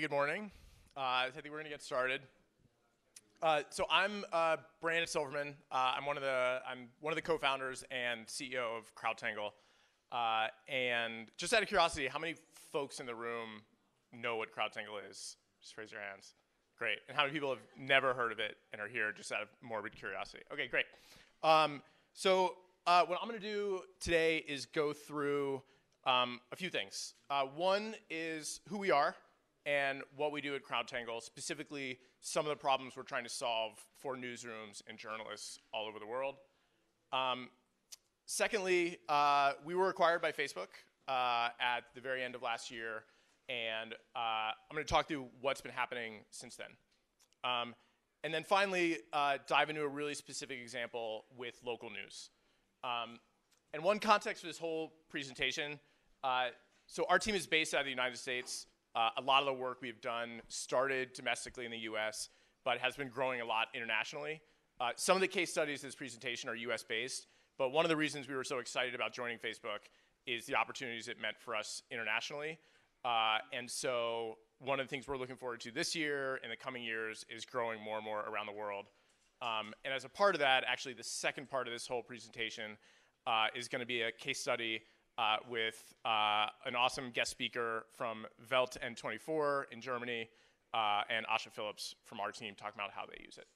Good morning. I think we're going to get started. So I'm Brandon Silverman. I'm one of the co-founders and CEO of CrowdTangle. And just out of curiosity, how many folks in the room know what CrowdTangle is? Just raise your hands. Great. And how many people have never heard of it and are here just out of morbid curiosity? Okay, great. So what I'm going to do today is go through a few things. One is who we are and what we do at CrowdTangle, specifically some of the problems we're trying to solve for newsrooms and journalists all over the world. Secondly, we were acquired by Facebook at the very end of last year, and I'm going to talk through what's been happening since then. And then finally, dive into a really specific example with local news. And one context for this whole presentation, so our team is based out of the United States. A lot of the work we've done started domestically in the US, but has been growing a lot internationally. Some of the case studies in this presentation are US based, but one of the reasons we were so excited about joining Facebook is the opportunities it meant for us internationally. And so one of the things we're looking forward to this year and the coming years is growing more and more around the world. And as a part of that, actually the second part of this whole presentation is gonna be a case study with an awesome guest speaker from Welt N24 in Germany and Asha Phillips from our team talking about how they use it.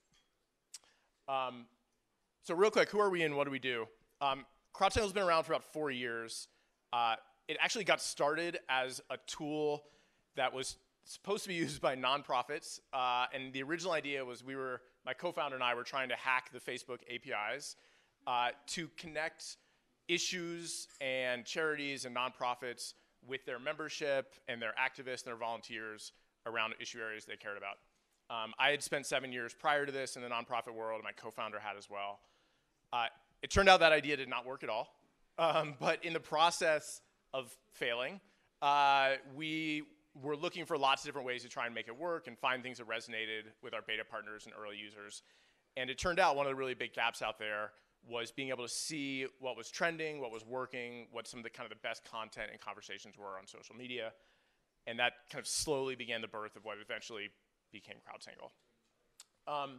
So real quick, who are we and what do we do? CrowdTangle's been around for about 4 years. It actually got started as a tool that was supposed to be used by nonprofits. And the original idea was my co-founder and I were trying to hack the Facebook APIs to connect issues and charities and nonprofits with their membership and their activists and their volunteers around issue areas they cared about. I had spent 7 years prior to this in the nonprofit world, and my co-founder had as well. It turned out that idea did not work at all, but in the process of failing, we were looking for lots of different ways to try and make it work and find things that resonated with our beta partners and early users. And it turned out one of the really big gaps out there was being able to see what was trending, what was working, what some of the kind of the best content and conversations were on social media. And that kind of slowly began the birth of what eventually became CrowdTangle.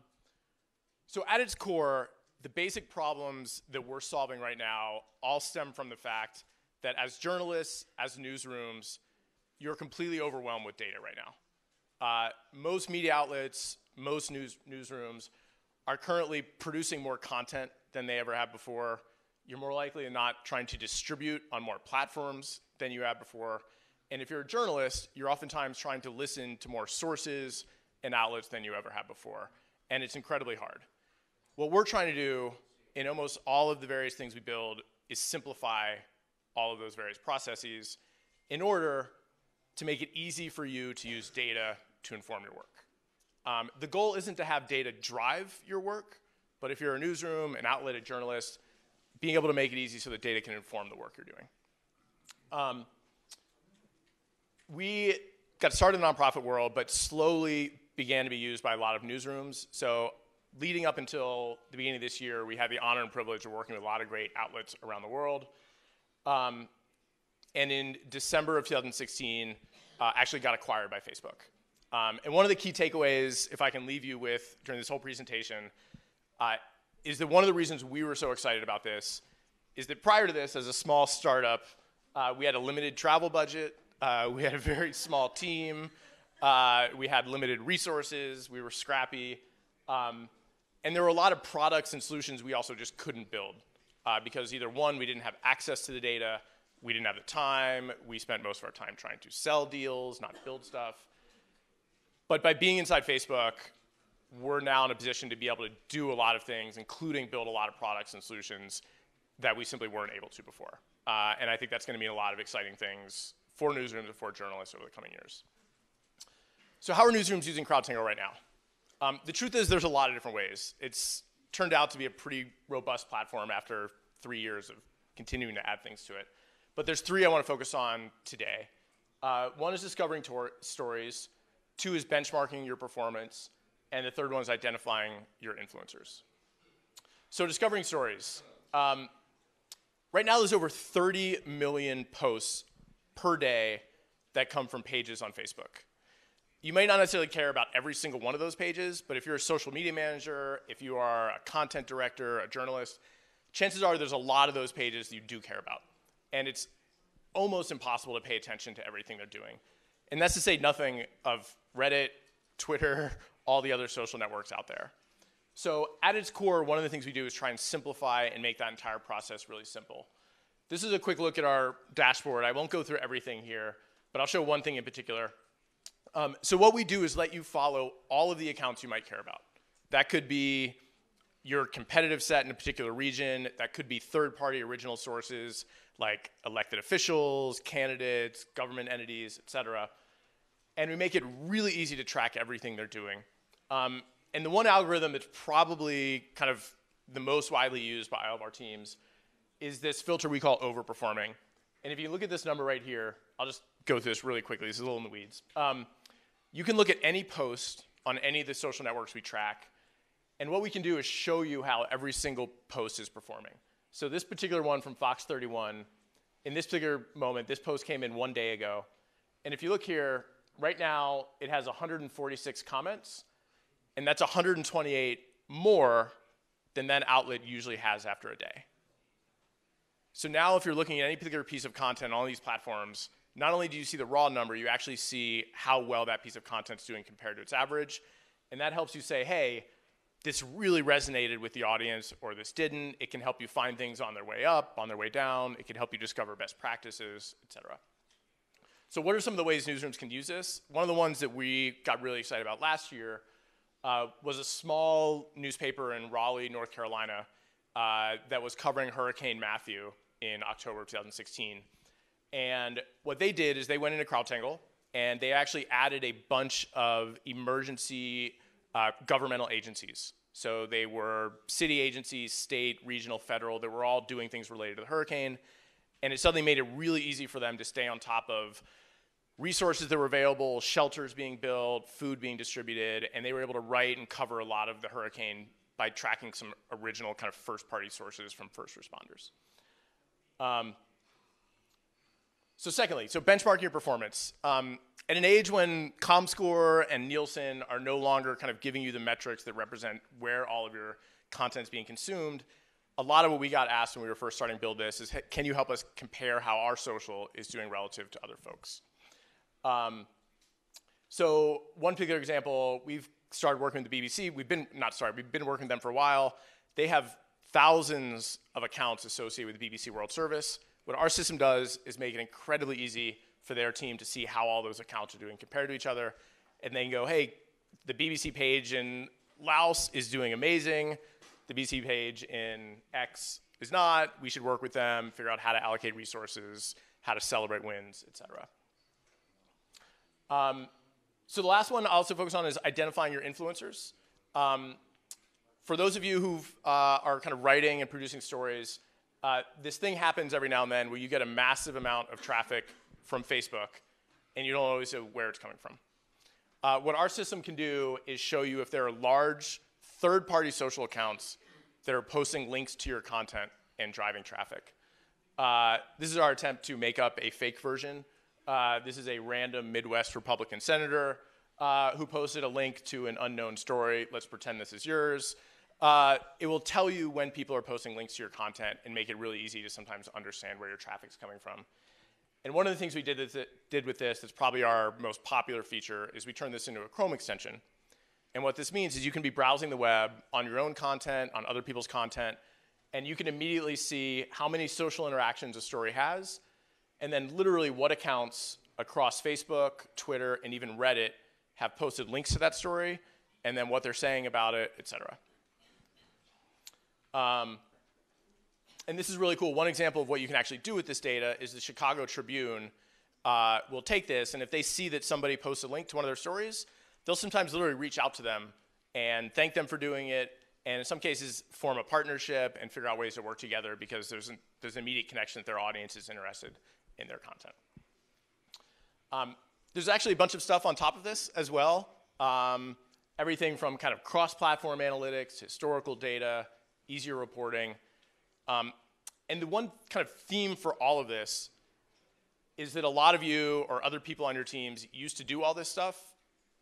So at its core, the basic problems that we're solving right now all stem from the fact that as journalists, as newsrooms, you're completely overwhelmed with data right now. Most media outlets, most newsrooms are currently producing more content than they ever have before. You're more likely than not trying to distribute on more platforms than you have before. And if you're a journalist, you're oftentimes trying to listen to more sources and outlets than you ever have before. And it's incredibly hard. What we're trying to do in almost all of the various things we build is simplify all of those various processes in order to make it easy for you to use data to inform your work. The goal isn't to have data drive your work, but if you're a newsroom, an outlet, a journalist, being able to make it easy so that data can inform the work you're doing. We got started in the nonprofit world, but slowly began to be used by a lot of newsrooms. So leading up until the beginning of this year, we had the honor and privilege of working with a lot of great outlets around the world. And in December of 2016, actually got acquired by Facebook. And one of the key takeaways, if I can leave you with during this whole presentation, is that one of the reasons we were so excited about this is that prior to this, as a small startup, we had a limited travel budget, we had a very small team, we had limited resources, we were scrappy, and there were a lot of products and solutions we also just couldn't build because either one, we didn't have access to the data, we didn't have the time, we spent most of our time trying to sell deals, not build stuff. But by being inside Facebook, we're now in a position to be able to do a lot of things, including build a lot of products and solutions that we simply weren't able to before. And I think that's going to mean a lot of exciting things for newsrooms and for journalists over the coming years. So how are newsrooms using CrowdTangle right now? The truth is there's a lot of different ways. It's turned out to be a pretty robust platform after 3 years of continuing to add things to it. But there's three I want to focus on today. One is discovering stories. Two is benchmarking your performance. And the third one is identifying your influencers. So discovering stories. Right now there's over 30 million posts per day that come from pages on Facebook. you may not necessarily care about every single one of those pages, but if you're a social media manager, if you are a content director, a journalist, chances are there's a lot of those pages that you do care about. And it's almost impossible to pay attention to everything they're doing. And that's to say nothing of Reddit, Twitter, all the other social networks out there. So at its core, one of the things we do is try and simplify and make that entire process really simple. This is a quick look at our dashboard. I won't go through everything here, but I'll show one thing in particular. So what we do is let you follow all of the accounts you might care about. That could be your competitive set in a particular region. That could be third-party original sources like elected officials, candidates, government entities, et cetera. And we make it really easy to track everything they're doing. And the one algorithm that's probably kind of the most widely used by all of our teams is this filter we call overperforming. And if you look at this number right here, I'll just go through this really quickly. This is a little in the weeds. You can look at any post on any of the social networks we track. And what we can do is show you how every single post is performing. So this particular one from Fox 31, in this particular moment, this post came in one day ago. And if you look here, right now, it has 146 comments. And that's 128 more than that outlet usually has after a day. So now if you're looking at any particular piece of content on these platforms, not only do you see the raw number, you actually see how well that piece of content's doing compared to its average. And that helps you say, hey, this really resonated with the audience, or this didn't. It can help you find things on their way up, on their way down. It can help you discover best practices, et cetera. So what are some of the ways newsrooms can use this? One of the ones that we got really excited about last year was a small newspaper in Raleigh, North Carolina, that was covering Hurricane Matthew in October of 2016. And what they did is they went into CrowdTangle, and they actually added a bunch of emergency governmental agencies. So they were city agencies, state, regional, federal. They were all doing things related to the hurricane. And it suddenly made it really easy for them to stay on top of resources that were available, shelters being built, food being distributed. And they were able to write and cover a lot of the hurricane by tracking some original kind of first-party sources from first responders. So secondly, so benchmarking your performance. At an age when ComScore and Nielsen are no longer kind of giving you the metrics that represent where all of your content's being consumed, a lot of what we got asked when we were first starting to build this is, can you help us compare how our social is doing relative to other folks? So one particular example, we've started working with the BBC. We've been working with them for a while. They have thousands of accounts associated with the BBC World Service. What our system does is make it incredibly easy for their team to see how all those accounts are doing compared to each other. And they can go, hey, the BBC page in Laos is doing amazing. The BBC page in X is not. We should work with them, figure out how to allocate resources, how to celebrate wins, et cetera. So the last one I'll also focus on is identifying your influencers. For those of you who are kind of writing and producing stories, this thing happens every now and then where you get a massive amount of traffic from Facebook, and you don't always know where it's coming from. What our system can do is show you if there are large third-party social accounts that are posting links to your content and driving traffic. This is our attempt to make up a fake version. This is a random Midwest Republican senator who posted a link to an unknown story. Let's pretend this is yours. It will tell you when people are posting links to your content and make it really easy to sometimes understand where your traffic's coming from. And one of the things we did with this that's probably our most popular feature is we turned this into a Chrome extension. And what this means is you can be browsing the web on your own content, on other people's content, and you can immediately see how many social interactions a story has, and then literally what accounts across Facebook, Twitter, and even Reddit have posted links to that story, and then what they're saying about it, et cetera. And this is really cool. One example of what you can actually do with this data is the Chicago Tribune will take this, and if they see that somebody posts a link to one of their stories, they'll sometimes literally reach out to them and thank them for doing it, and in some cases form a partnership and figure out ways to work together because there's an immediate connection that their audience is interested in their content. There's actually a bunch of stuff on top of this as well. Everything from kind of cross-platform analytics, historical data, easier reporting. And the one kind of theme for all of this is that a lot of you or other people on your teams used to do all this stuff,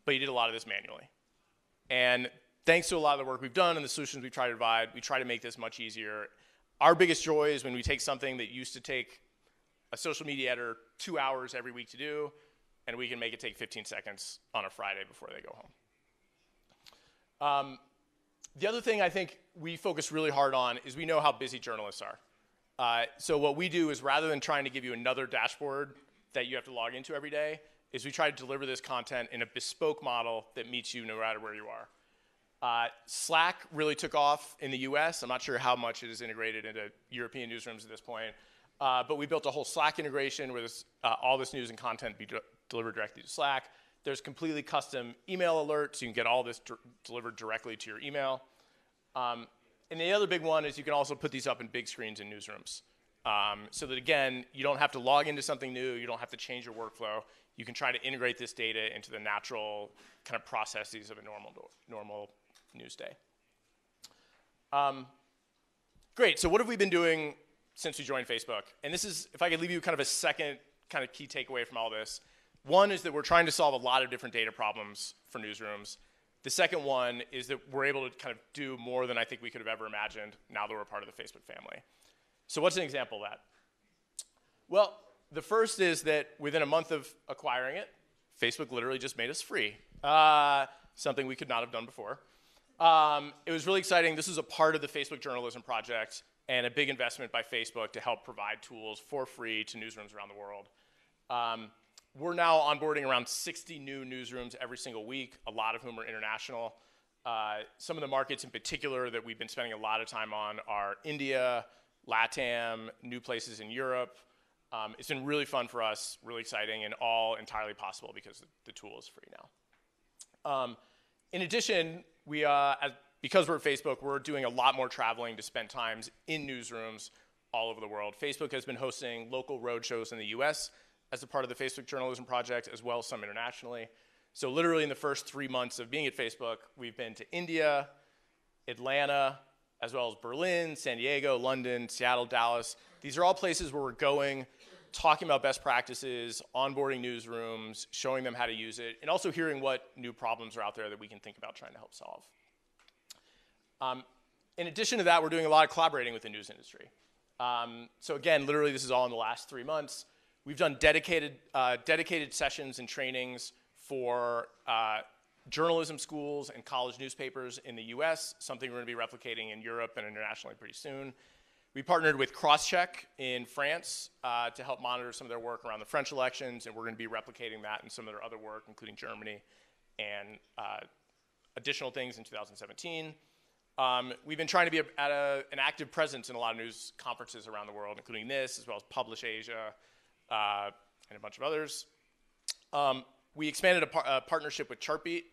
but he did a lot of this manually. And thanks to a lot of the work we've done and the solutions we've tried to provide, we try to make this much easier. Our biggest joy is when we take something that used to take a social media editor 2 hours every week to do, and we can make it take 15 seconds on a Friday before they go home. The other thing I think we focus really hard on is we know how busy journalists are. So what we do is, rather than trying to give you another dashboard that you have to log into every day, is we try to deliver this content in a bespoke model that meets you no matter where you are. Slack really took off in the US. I'm not sure how much it is integrated into European newsrooms at this point. But we built a whole Slack integration where this, all this news and content be delivered directly to Slack. There's completely custom email alerts. You can get all this delivered directly to your email. And the other big one is you can also put these up in big screens in newsrooms. So that, again, you don't have to log into something new. You don't have to change your workflow. You can try to integrate this data into the natural kind of processes of a normal news day. Great. So what have we been doing since we joined Facebook? And this is, if I could leave you kind of a second kind of key takeaway from all this. One is that we're trying to solve a lot of different data problems for newsrooms. The second one is that we're able to kind of do more than I think we could have ever imagined now that we're part of the Facebook family. So what's an example of that? Well, the first is that within a month of acquiring it, Facebook literally just made us free, something we could not have done before. It was really exciting. This is a part of the Facebook Journalism Project and a big investment by Facebook to help provide tools for free to newsrooms around the world. We're now onboarding around 60 new newsrooms every single week, a lot of whom are international. Some of the markets in particular that we've been spending a lot of time on are India, LATAM, new places in Europe. It's been really fun for us, really exciting, and all entirely possible because the tool is free now. In addition, we, because we're at Facebook, we're doing a lot more traveling to spend times in newsrooms all over the world. Facebook has been hosting local roadshows in the US as a part of the Facebook Journalism Project, as well as some internationally. So literally in the first 3 months of being at Facebook, we've been to India, Atlanta, as well as Berlin, San Diego, London, Seattle, Dallas. These are all places where we're going, talking about best practices, onboarding newsrooms, showing them how to use it, and also hearing what new problems are out there that we can think about trying to help solve. In addition to that, we're doing a lot of collaborating with the news industry. So again, literally this is all in the last 3 months. We've done dedicated sessions and trainings for journalism schools and college newspapers in the US, something we're going to be replicating in Europe and internationally pretty soon. We partnered with Crosscheck in France to help monitor some of their work around the French elections, and we're going to be replicating that in some of their other work, including Germany and additional things in 2017. We've been trying to be an active presence in a lot of news conferences around the world, including this, as well as Publish Asia, and a bunch of others. We expanded a partnership with Chartbeat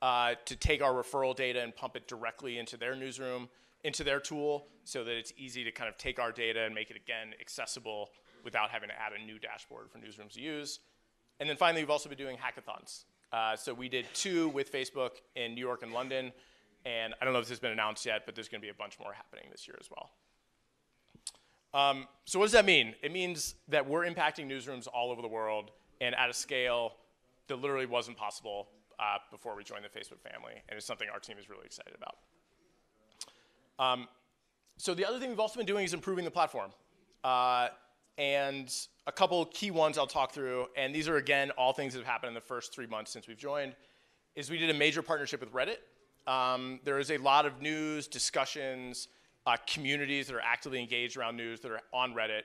to take our referral data and pump it directly into their newsroom, into their tool, so that it's easy to kind of take our data and make it, again, accessible without having to add a new dashboard for newsrooms to use. And then finally, we've also been doing hackathons. So we did 2 with Facebook in New York and London. And I don't know if this has been announced yet, but there's going to be a bunch more happening this year as well. So what does that mean? It means that we're impacting newsrooms all over the world and at a scale that literally wasn't possible before we joined the Facebook family, and it's something our team is really excited about. So the other thing we've also been doing is improving the platform. And a couple key ones I'll talk through, and these are, again, all things that have happened in the first 3 months since we've joined, is we did a major partnership with Reddit. There is a lot of news, discussions, communities that are actively engaged around news that are on Reddit.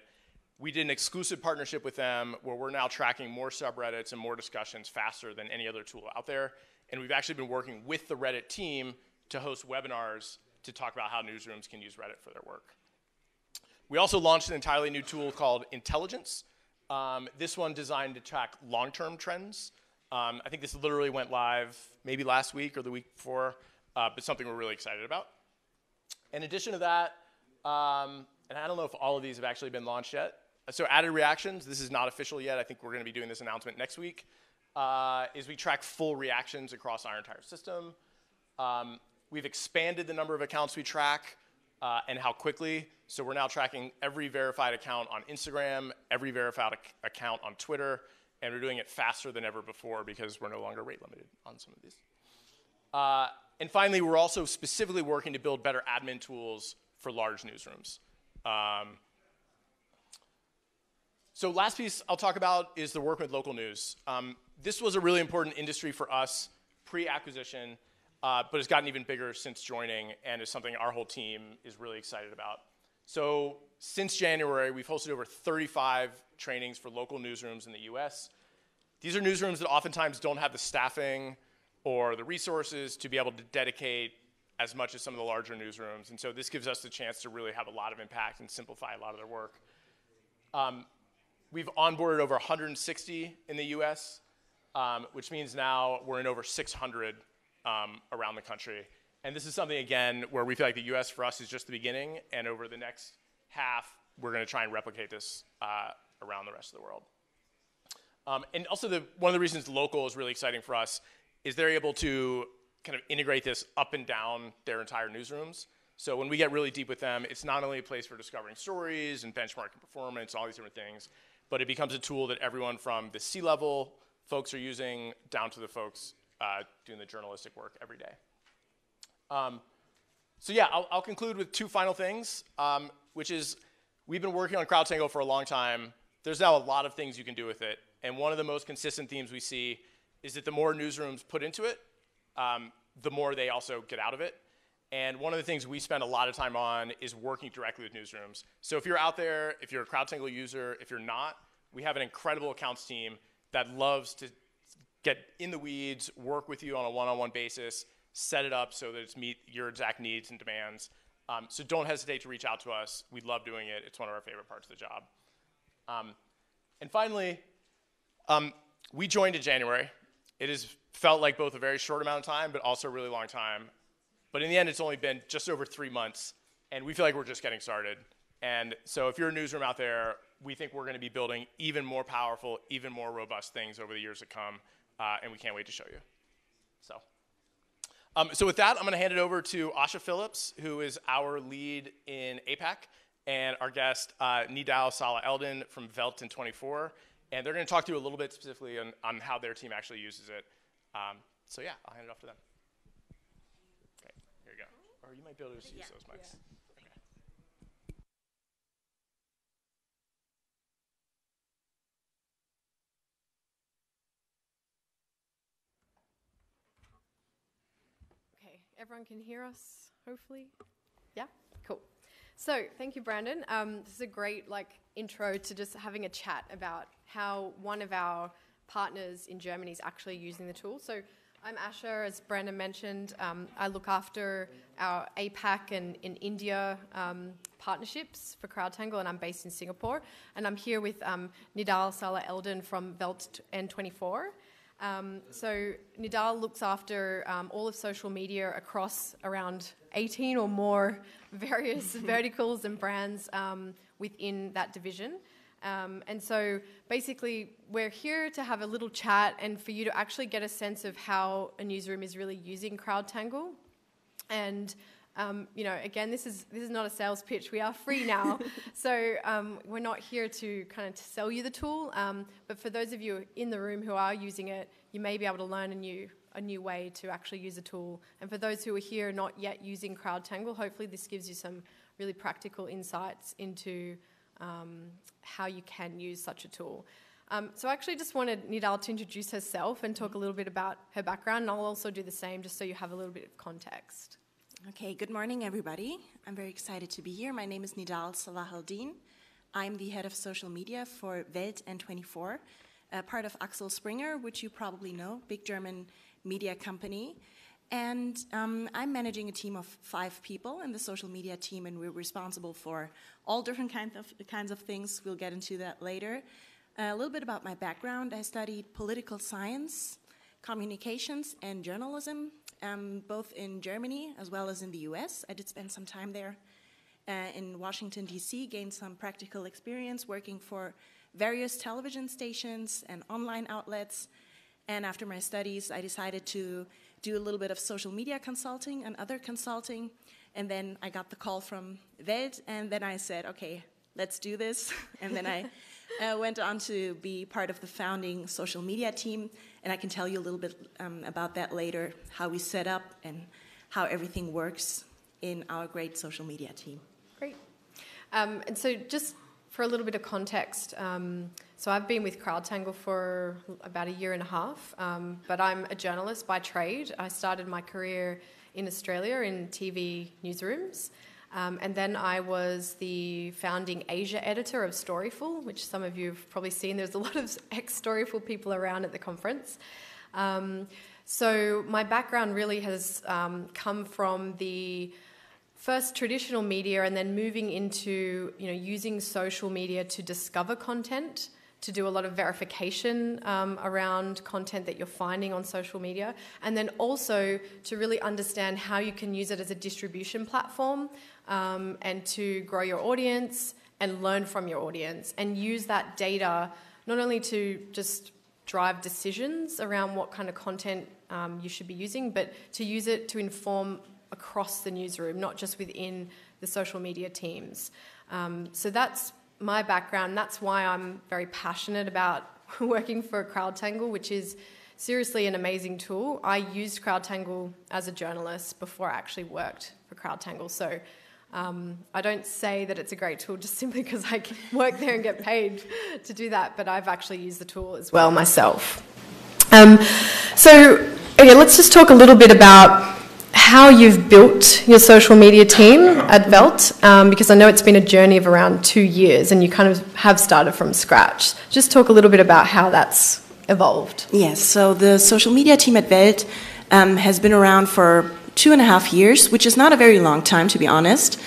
We did an exclusive partnership with them where we're now tracking more subreddits and more discussions faster than any other tool out there. And we've actually been working with the Reddit team to host webinars to talk about how newsrooms can use Reddit for their work. We also launched an entirely new tool called Intelligence. This one designed to track long-term trends. I think this literally went live maybe last week or the week before, but something we're really excited about. In addition to that, and I don't know if all of these have actually been launched yet. So added reactions, this is not official yet. I think we're going to be doing this announcement next week, is we track full reactions across our entire system. We've expanded the number of accounts we track and how quickly. So we're now tracking every verified account on Instagram, every verified account on Twitter, and we're doing it faster than ever before because we're no longer rate limited on some of these. And finally, we're also specifically working to build better admin tools for large newsrooms. So last piece I'll talk about is the work with local news. This was a really important industry for us pre-acquisition, but it's gotten even bigger since joining and is something our whole team is really excited about. So since January, we've hosted over 35 trainings for local newsrooms in the US. These are newsrooms that oftentimes don't have the staffing or the resources to be able to dedicate as much as some of the larger newsrooms. And so this gives us the chance to really have a lot of impact and simplify a lot of their work. We've onboarded over 160 in the US, which means now we're in over 600 around the country. And this is something, again, where we feel like the US for us is just the beginning, and over the next half, we're gonna try and replicate this around the rest of the world. And also, one of the reasons local is really exciting for us is they're able to kind of integrate this up and down their entire newsrooms. So when we get really deep with them, it's not only a place for discovering stories and benchmarking performance, all these different things, but it becomes a tool that everyone from the C-level folks are using down to the folks doing the journalistic work every day. So yeah, I'll conclude with two final things, which is we've been working on CrowdTangle for a long time. There's now a lot of things you can do with it. And one of the most consistent themes we see is that the more newsrooms put into it, the more they also get out of it. And one of the things we spend a lot of time on is working directly with newsrooms. So if you're out there, if you're a CrowdTangle user, if you're not, we have an incredible accounts team that loves to get in the weeds, work with you on a one-on-one basis, set it up so that it's meet your exact needs and demands. So don't hesitate to reach out to us. We love doing it. It's one of our favorite parts of the job. And finally, we joined in January. It has felt like both a very short amount of time, but also a really long time. But in the end, it's only been just over 3 months, and we feel like we're just getting started. And so if you're a newsroom out there, we think we're gonna be building even more powerful, even more robust things over the years to come, and we can't wait to show you. So. So with that, I'm gonna hand it over to Asha Phillips, who is our lead in APAC, and our guest, Nidal Salah-Eldin from Welt N24, and they're gonna talk to you a little bit specifically on how their team actually uses it. So yeah, I'll hand it off to them. Okay, here you go. Or you might be able to just use those mics. Yeah. Everyone can hear us, hopefully. Yeah, cool. So thank you, Brandon. This is a great intro to just having a chat about how one of our partners in Germany is actually using the tool. So I'm Asha, as Brandon mentioned. I look after our APAC and in India partnerships for CrowdTangle, and I'm based in Singapore. And I'm here with Nidal Salah-Eldin from Welt N24. So Nidal looks after all of social media across around 18 or more various verticals and brands within that division. And so basically we're here to have a little chat and for you to actually get a sense of how a newsroom is really using CrowdTangle. And you know, again, this is not a sales pitch. We are free now, so we're not here to kind of sell you the tool. But for those of you in the room who are using it, you may be able to learn a new way to actually use a tool. And for those who are here not yet using CrowdTangle, hopefully this gives you some really practical insights into how you can use such a tool. So I actually just wanted Nidal to introduce herself and talk a little bit about her background, and I'll also do the same just so you have a little bit of context. Okay, good morning, everybody. I'm very excited to be here. My name is Nidal Salah-Eldin. I'm the head of social media for Welt N24, part of Axel Springer, which you probably know, big German media company. And I'm managing a team of 5 people in the social media team, and we're responsible for all different kinds of things. We'll get into that later. A little bit about my background. I studied political science, communications, and journalism. Both in Germany as well as in the US. I did spend some time there in Washington, D.C., gained some practical experience working for various television stations and online outlets. And after my studies, I decided to do a little bit of social media consulting and other consulting. And then I got the call from Welt, and then I said, okay, let's do this. And then I Went on to be part of the founding social media team, and I can tell you a little bit about that later, how we set up and how everything works in our great social media team. Great. And so just for a little bit of context, so I've been with CrowdTangle for about 1.5 years, but I'm a journalist by trade. I started my career in Australia in TV newsrooms. And then I was the founding Asia editor of Storyful, which some of you have probably seen. There's a lot of ex-Storyful people around at the conference. So my background really has come from the first traditional media and then moving into, you know, using social media to discover content, to do a lot of verification around content that you're finding on social media, and then also to really understand how you can use it as a distribution platform and to grow your audience and learn from your audience and use that data not only to just drive decisions around what kind of content you should be using, but to use it to inform across the newsroom, not just within the social media teams. So that's my background. That's why I'm very passionate about working for CrowdTangle, which is seriously an amazing tool. I used CrowdTangle as a journalist before I actually worked for CrowdTangle, so I don't say that it's a great tool just simply because I can work there and get paid to do that, but I've actually used the tool as well myself. So okay, let's just talk a little bit about how you've built your social media team at Welt, because I know it's been a journey of around 2 years and you kind of have started from scratch. Just talk a little bit about how that's evolved. Yes, so the social media team at Welt has been around for 2.5 years, which is not a very long time, to be honest.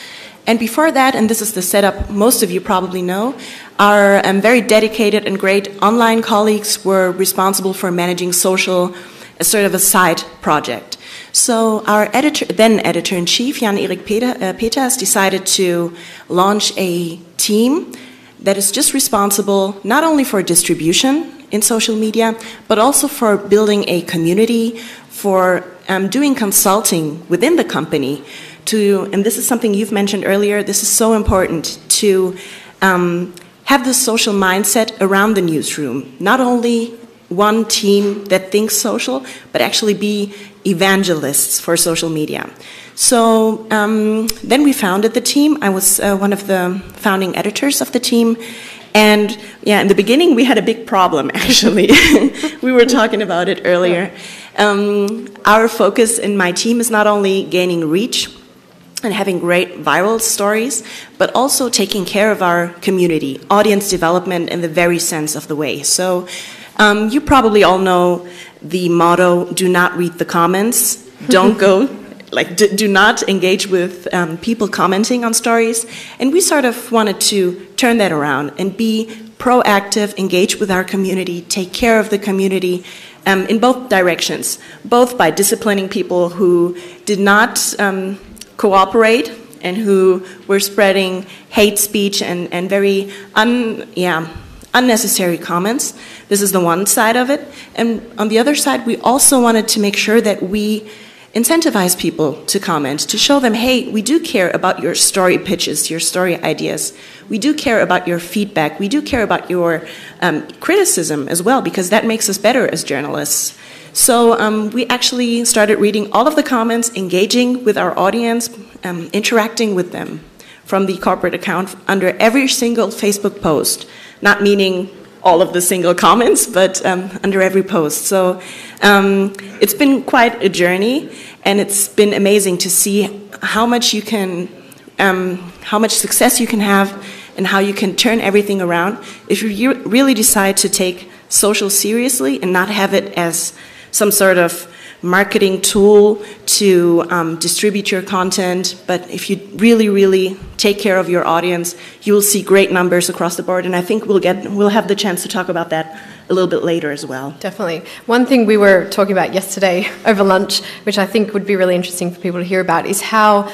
And before that, and this is the setup most of you probably know, our very dedicated and great online colleagues were responsible for managing social as sort of a side project. So our editor, then editor-in-chief, Jan-Erik Peters, decided to launch a team that is just responsible not only for distribution in social media, but also for building a community, for doing consulting within the company to, and this is something you've mentioned earlier, this is so important, to have this social mindset around the newsroom, not only one team that thinks social, but actually be evangelists for social media. So then we founded the team. I was one of the founding editors of the team. And yeah, in the beginning we had a big problem actually. We were talking about it earlier. Our focus in my team is not only gaining reach and having great viral stories, but also taking care of our community, audience development in the very sense of the way. So you probably all know the motto, do not read the comments, don't go, like do not engage with people commenting on stories. And we sort of wanted to turn that around and be proactive, engage with our community, take care of the community in both directions, both by disciplining people who did not cooperate and who were spreading hate speech and very unnecessary comments. This is the one side of it. And on the other side, we also wanted to make sure that we incentivize people to comment, to show them, hey, we do care about your story pitches, your story ideas. We do care about your feedback. We do care about your criticism as well, because that makes us better as journalists. So we actually started reading all of the comments, engaging with our audience, interacting with them from the corporate account under every single Facebook post. Not meaning all of the single comments, but under every post. So it's been quite a journey, and it's been amazing to see how much you can, how much success you can have, and how you can turn everything around if you really decide to take social seriously and not have it as some sort of marketing tool to distribute your content. But if you really, really take care of your audience, you will see great numbers across the board. And I think we'll have the chance to talk about that a little bit later as well. Definitely. One thing we were talking about yesterday over lunch, which I think would be really interesting for people to hear about, is how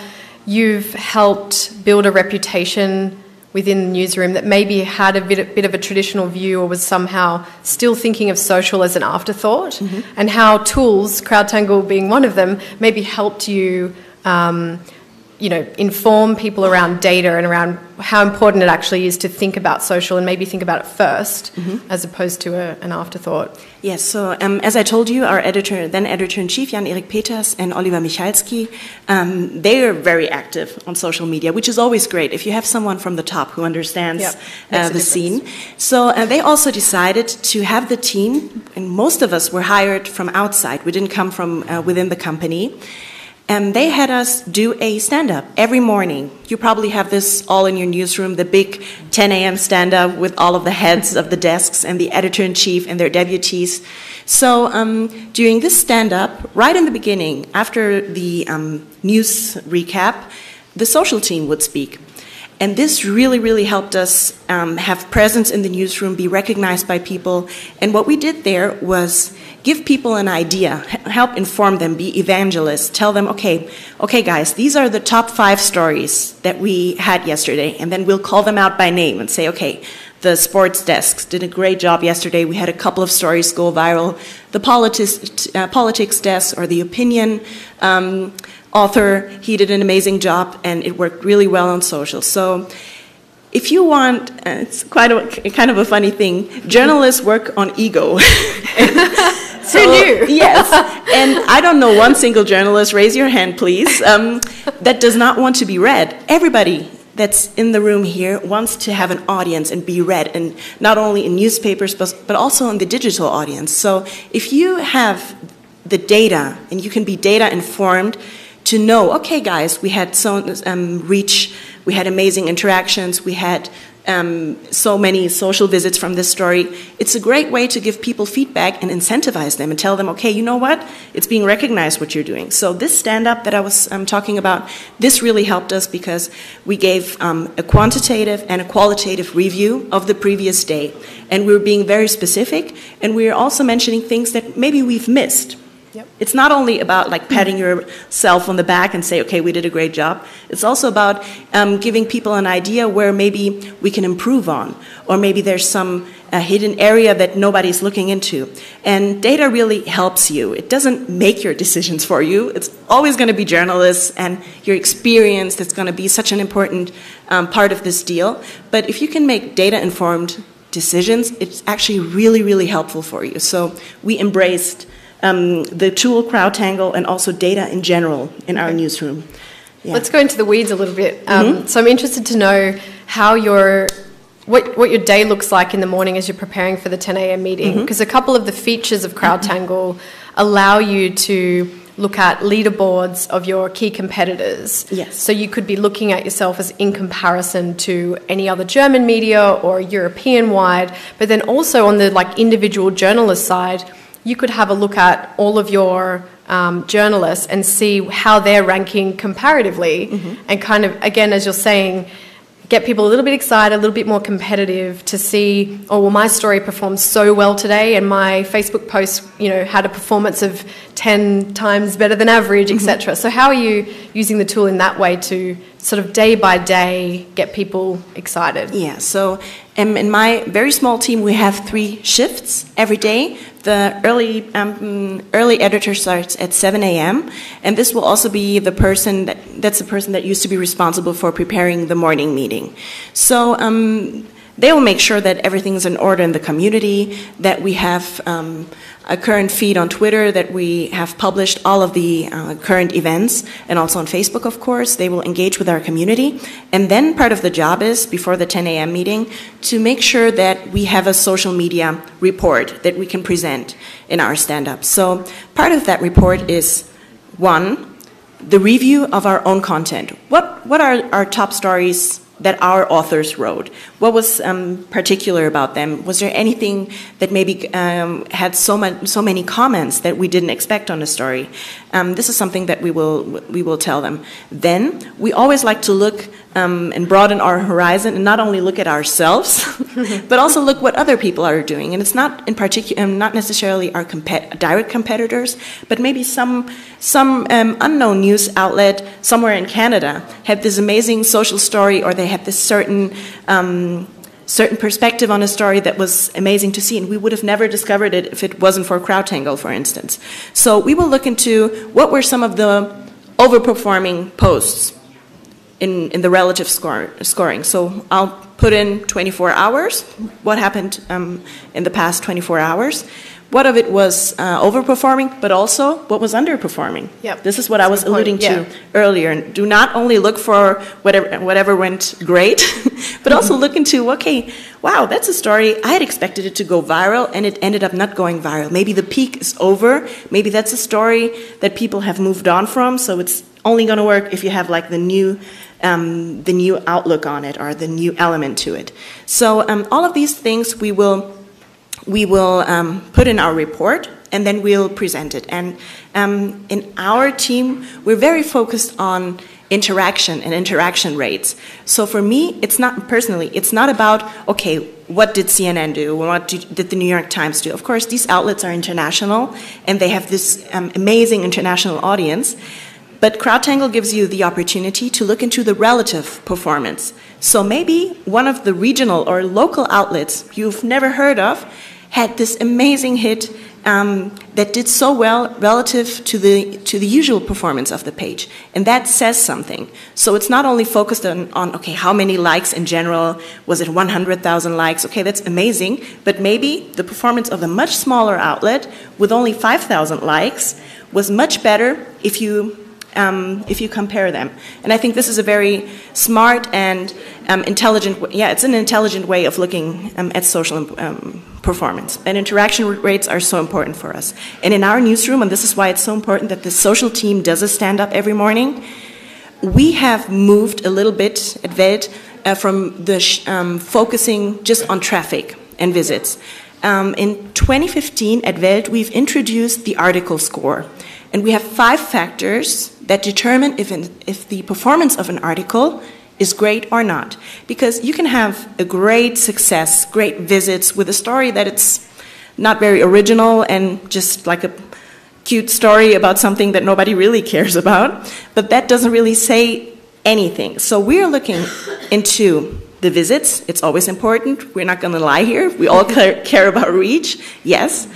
you've helped build a reputation within the newsroom that maybe had a bit of a traditional view or was somehow still thinking of social as an afterthought, and how tools, CrowdTangle being one of them, maybe helped you you know, inform people around data and around how important it actually is to think about social and maybe think about it first as opposed to an afterthought. Yes, so as I told you, our editor, then editor-in-chief, Jan-Erik Peters and Oliver Michalski, they are very active on social media, which is always great if you have someone from the top who understands the scene. So they also decided to have the team, and most of us were hired from outside. We didn't come from within the company. And they had us do a stand-up every morning. You probably have this all in your newsroom, the big 10 a.m. stand-up with all of the heads of the desks and the editor-in-chief and their deputies. So during this stand-up, right in the beginning, after the news recap, the social team would speak. And this really, really helped us have presence in the newsroom, be recognized by people. And what we did there was give people an idea, help inform them, be evangelists, tell them, okay guys, these are the top 5 stories that we had yesterday. And then we'll call them out by name and say, okay, the sports desks did a great job yesterday. We had a couple of stories go viral. The politics desk or the opinion author, he did an amazing job, and it worked really well on social. So if you want, it's kind of a funny thing, journalists work on ego. So, who knew? Yes, and I don't know one single journalist, raise your hand please, that does not want to be read. Everybody that's in the room here wants to have an audience and be read, and not only in newspapers, but also in the digital audience. So if you have the data, and you can be data informed, to know, okay guys, we had so reach, we had amazing interactions, we had so many social visits from this story. It's a great way to give people feedback and incentivize them and tell them, okay, you know what, it's being recognized what you're doing. So this stand-up that I was talking about, this really helped us because we gave a quantitative and a qualitative review of the previous day. And we were being very specific, and we were also mentioning things that maybe we've missed. Yep. It's not only about like patting yourself on the back and say, okay, we did a great job. It's also about giving people an idea where maybe we can improve on, or maybe there's some hidden area that nobody's looking into. And data really helps you. It doesn't make your decisions for you. It's always going to be journalists and your experience that's going to be such an important part of this deal. But if you can make data-informed decisions, it's actually really, really helpful for you. So we embraced the tool CrowdTangle and also data in general in our newsroom. Yeah. Let's go into the weeds a little bit. So I'm interested to know how your what your day looks like in the morning as you're preparing for the 10 a.m. meeting, because a couple of the features of CrowdTangle allow you to look at leaderboards of your key competitors. Yes. So you could be looking at yourself as in comparison to any other German media or European-wide, but then also on the like individual journalist side, you could have a look at all of your journalists and see how they're ranking comparatively and kind of, again, as you're saying, get people a little bit excited, a little bit more competitive to see, oh, well, my story performed so well today and my Facebook post, you know, had a performance of 10 times better than average, etc. So how are you using the tool in that way to sort of day by day get people excited? Yeah, so in my very small team, we have 3 shifts every day. The early editor starts at 7 a.m. and this will also be the person that's the person that used to be responsible for preparing the morning meeting. So they will make sure that everything's in order in the community, that we have a current feed on Twitter, that we have published all of the current events, and also on Facebook, of course. They will engage with our community. And then part of the job is, before the 10 a.m. meeting, to make sure that we have a social media report that we can present in our stand-up. So part of that report is, 1, the review of our own content. What are our top stories that our authors wrote? What was particular about them? Was there anything that maybe had so many comments that we didn't expect on a story? This is something that we will tell them. Then we always like to look and broaden our horizon, and not only look at ourselves, but also look what other people are doing. And it's not in particular, not necessarily our direct competitors, but maybe some unknown news outlet somewhere in Canada had this amazing social story, or they had this certain perspective on a story that was amazing to see, and we would have never discovered it if it wasn't for CrowdTangle, for instance. So we will look into what were some of the overperforming posts in the relative scoring. So I'll put in 24 hours, what happened in the past 24 hours. What of it was overperforming, but also what was underperforming? Yep. This is what I was alluding to earlier. Do not only look for whatever went great, but also look into, okay, wow, that's a story. I had expected it to go viral, and it ended up not going viral. Maybe the peak is over. Maybe that's a story that people have moved on from, so it's only going to work if you have like the new outlook on it or the new element to it. So all of these things we will... put in our report, and then we'll present it. And in our team, we're very focused on interaction and interaction rates. So for me, it's not, personally, it's not about, okay, what did CNN do? What did the New York Times do? Of course, these outlets are international, and they have this amazing international audience. But CrowdTangle gives you the opportunity to look into the relative performance. So maybe one of the regional or local outlets you've never heard of had this amazing hit that did so well relative to the usual performance of the page. And that says something. So it's not only focused on okay, how many likes in general? Was it 100,000 likes? Okay, that's amazing. But maybe the performance of a much smaller outlet with only 5,000 likes was much better if you compare them. And I think this is a very smart and intelligent, it's an intelligent way of looking at social performance. And interaction rates are so important for us. And in our newsroom, and this is why it's so important that the social team does a stand-up every morning, we have moved a little bit at Welt from the focusing just on traffic and visits. In 2015 at Welt, we've introduced the article score. And we have 5 factors that determine if the performance of an article is great or not. Because you can have a great success, great visits with a story that it's not very original and just like a cute story about something that nobody really cares about. But that doesn't really say anything. So we're looking into the visits. It's always important. We're not going to lie here. We all care about reach. Yes.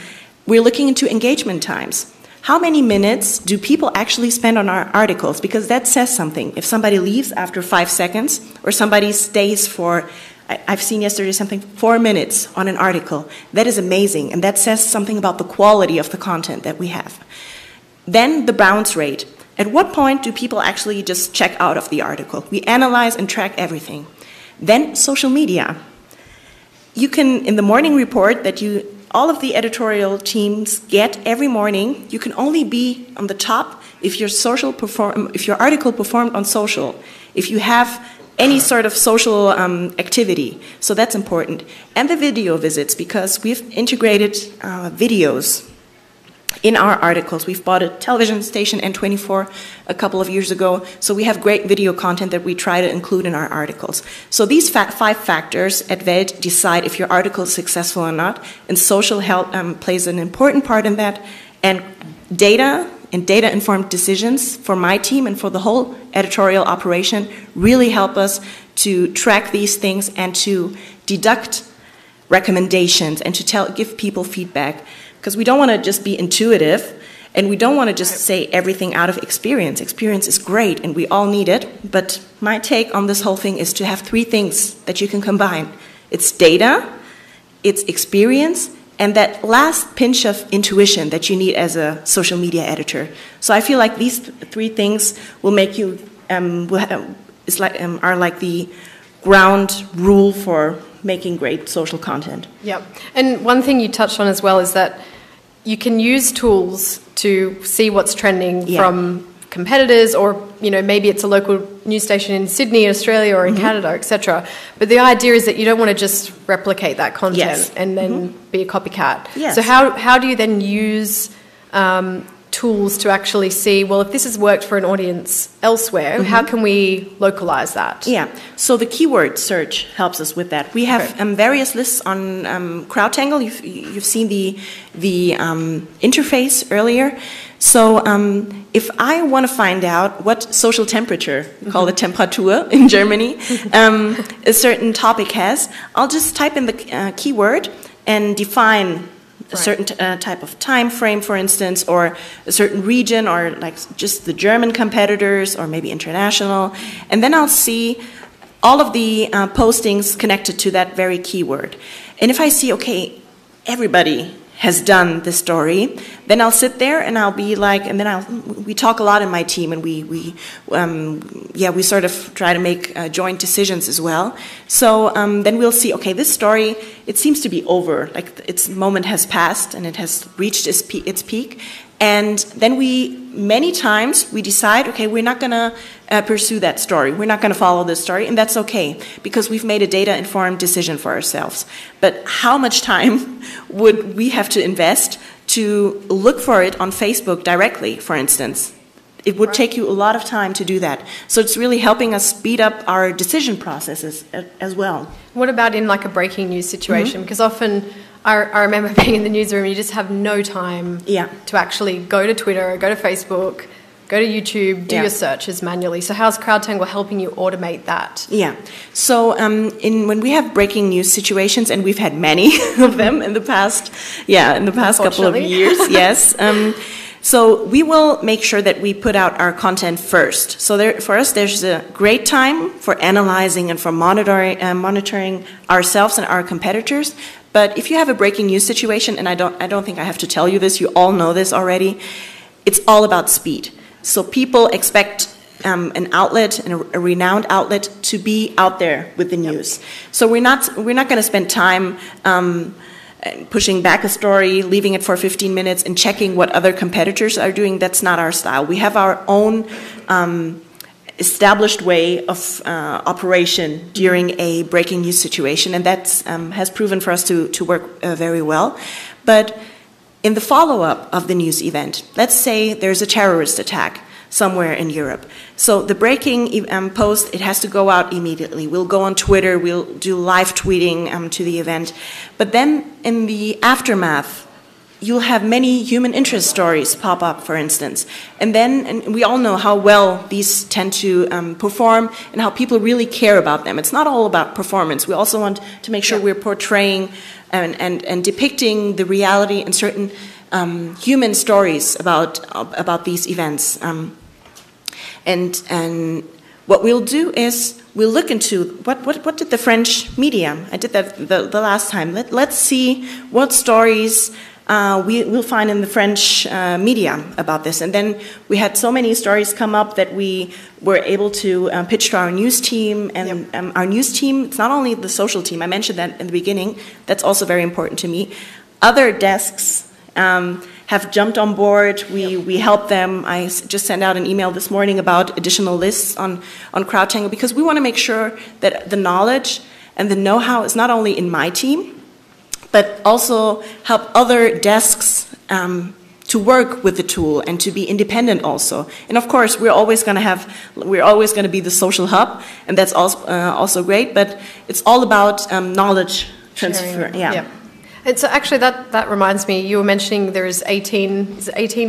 We're looking into engagement times. How many minutes do people actually spend on our articles? Because that says something. If somebody leaves after 5 seconds, or somebody stays for, I've seen yesterday something, 4 minutes on an article. That is amazing, and that says something about the quality of the content that we have. Then the bounce rate. At what point do people actually just check out of the article? We analyze and track everything. Then social media. You can, in the morning report that you... all of the editorial teams get every morning, you can only be on the top if your article performed on social, if you have any sort of social activity. So that's important. And the video visits, because we've integrated videos in our articles. We've bought a television station, N24, a couple of years ago, so we have great video content that we try to include in our articles. So these 5 factors at Welt decide if your article is successful or not, and social help plays an important part in that, and data and data-informed decisions for my team and for the whole editorial operation really help us to track these things and to deduct recommendations and to give people feedback. Because we don't want to just be intuitive, and we don't want to just say everything out of experience. Experience is great, and we all need it. But my take on this whole thing is to have 3 things that you can combine. It's data, it's experience, and that last pinch of intuition that you need as a social media editor. So I feel like these 3 things will make you, are like the ground rule for making great social content. Yep. And one thing you touched on as well is that you can use tools to see what's trending from competitors, or maybe it's a local news station in Sydney, Australia, or in Canada, etc. But the idea is that you don't want to just replicate that content and then be a copycat. Yes. So how do you then use tools to actually see, well, if this has worked for an audience elsewhere, how can we localize that? Yeah, so the keyword search helps us with that. We have various lists on CrowdTangle. You've seen the interface earlier. So if I want to find out what social temperature, we call it Temperatur in Germany, a certain topic has, I'll just type in the keyword and define a certain type of time frame, for instance, or a certain region, or like just the German competitors, or maybe international. And then I'll see all of the postings connected to that very keyword. And if I see, okay, everybody has done this story, then I'll sit there and I'll be like, and then we talk a lot in my team, and we sort of try to make joint decisions as well. So then we'll see, okay, this story, it seems to be over, like its moment has passed and it has reached its peak. And then many times we decide, okay, we're not going to pursue that story. We're not going to follow this story, and that's okay, because we've made a data-informed decision for ourselves. But how much time would we have to invest to look for it on Facebook directly, for instance? It would take you a lot of time to do that. So it's really helping us speed up our decision processes as well. What about in like a breaking news situation? Mm-hmm. Because often I remember being in the newsroom, you just have no time to actually go to Twitter, go to Facebook, go to YouTube, do your searches manually. So how's CrowdTangle helping you automate that? Yeah. So when we have breaking news situations, and we've had many of them in the past couple of years, yes. So we will make sure that we put out our content first. So for us, there's a great time for analyzing and for monitoring ourselves and our competitors. But if you have a breaking news situation, and I don't think I have to tell you this, you all know this already, it's all about speed. So people expect an outlet, a renowned outlet, to be out there with the news. So we're not going to spend time pushing back a story, leaving it for 15 minutes, and checking what other competitors are doing. That's not our style. We have our own established way of operation during a breaking news situation, and that has proven for us to work very well. But in the follow-up of the news event, let's say there's a terrorist attack somewhere in Europe. So the breaking post, it has to go out immediately. We'll go on Twitter, we'll do live tweeting to the event. But then in the aftermath, you'll have many human interest stories pop up, for instance. And we all know how well these tend to perform and how people really care about them. It's not all about performance. We also want to make sure we're portraying and depicting the reality in certain human stories about these events. And what we'll do is we'll look into what did the French media, I did that the last time. Let's see what stories we'll find in the French media about this. And then we had so many stories come up that we were able to pitch to our news team. And our news team, it's not only the social team. I mentioned that in the beginning. That's also very important to me. Other desks have jumped on board. We help them. I just sent out an email this morning about additional lists on CrowdTangle, because we want to make sure that the knowledge and the know-how is not only in my team, but also help other desks to work with the tool and to be independent also. And of course, we're always going to be the social hub, and that's also great. But it's all about knowledge transfer. Yeah. And so actually, that reminds me. You were mentioning there is 18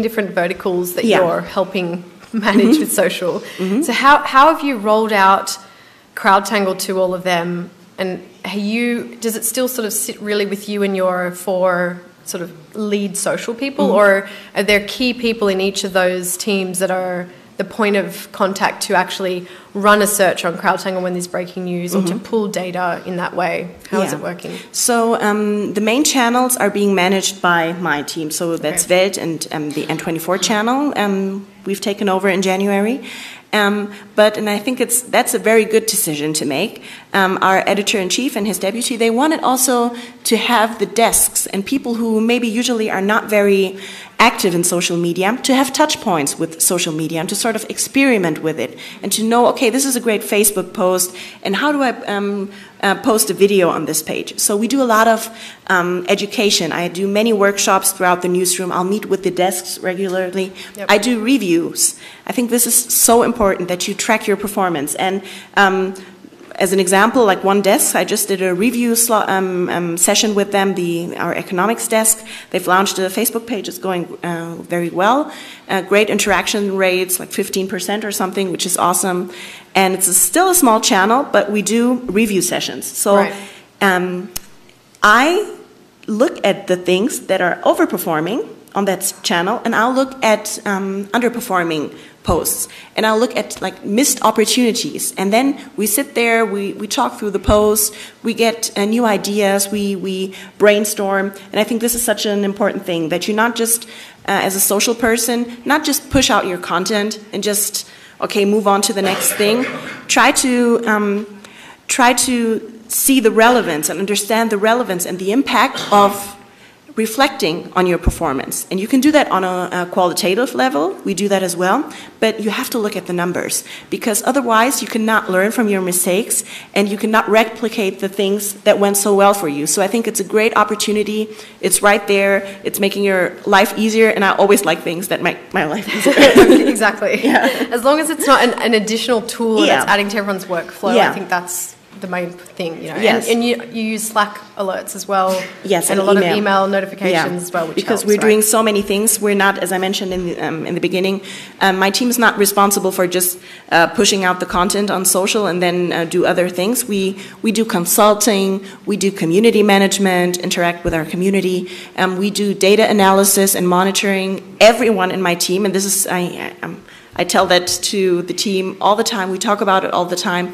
different verticals that you're helping manage with social. Mm-hmm. So how have you rolled out CrowdTangle to all of them? And does it still sort of sit really with you and your four sort of lead social people, or are there key people in each of those teams that are the point of contact to actually run a search on CrowdTangle when there's breaking news, or to pull data in that way? How is it working? So the main channels are being managed by my team. So that's Welt and the N24 channel we've taken over in January. And I think that's a very good decision to make. Our editor-in-chief and his deputy, they wanted also to have the desks and people who maybe usually are not very active in social media to have touch points with social media and to sort of experiment with it and to know, okay, this is a great Facebook post, and how do I post a video on this page? So we do a lot of education. I do many workshops throughout the newsroom. I'll meet with the desks regularly. I do reviews. I think this is so important that you track your performance. And as an example, like one desk, I just did a review session with them, our economics desk. They've launched a Facebook page. It's going very well. Great interaction rates, like 15% or something, which is awesome. And it's still a small channel, but we do review sessions. So I look at the things that are overperforming on that channel, and I'll look at underperforming posts, and I'll look at like missed opportunities, and then we sit there, we talk through the posts, we get new ideas, we brainstorm. And I think this is such an important thing, that you not just as a social person, not just push out your content and just okay, move on to the next thing. Try to see the relevance and understand the relevance and the impact of reflecting on your performance. And you can do that on a qualitative level. We do that as well. But you have to look at the numbers, because otherwise you cannot learn from your mistakes and you cannot replicate the things that went so well for you. So I think it's a great opportunity. It's right there. It's making your life easier. And I always like things that make my life easier. Exactly. Yeah. As long as it's not an additional tool that's adding to everyone's workflow, I think that's the main thing, you know. Yes. And you use Slack alerts as well. Yes, and a lot of email notifications as well, which because helps, we're doing so many things. We're not, as I mentioned in the beginning, my team is not responsible for just pushing out the content on social and then do other things. We do consulting, we do community management, interact with our community, we do data analysis and monitoring. Everyone in my team, and this is I tell that to the team all the time. We talk about it all the time.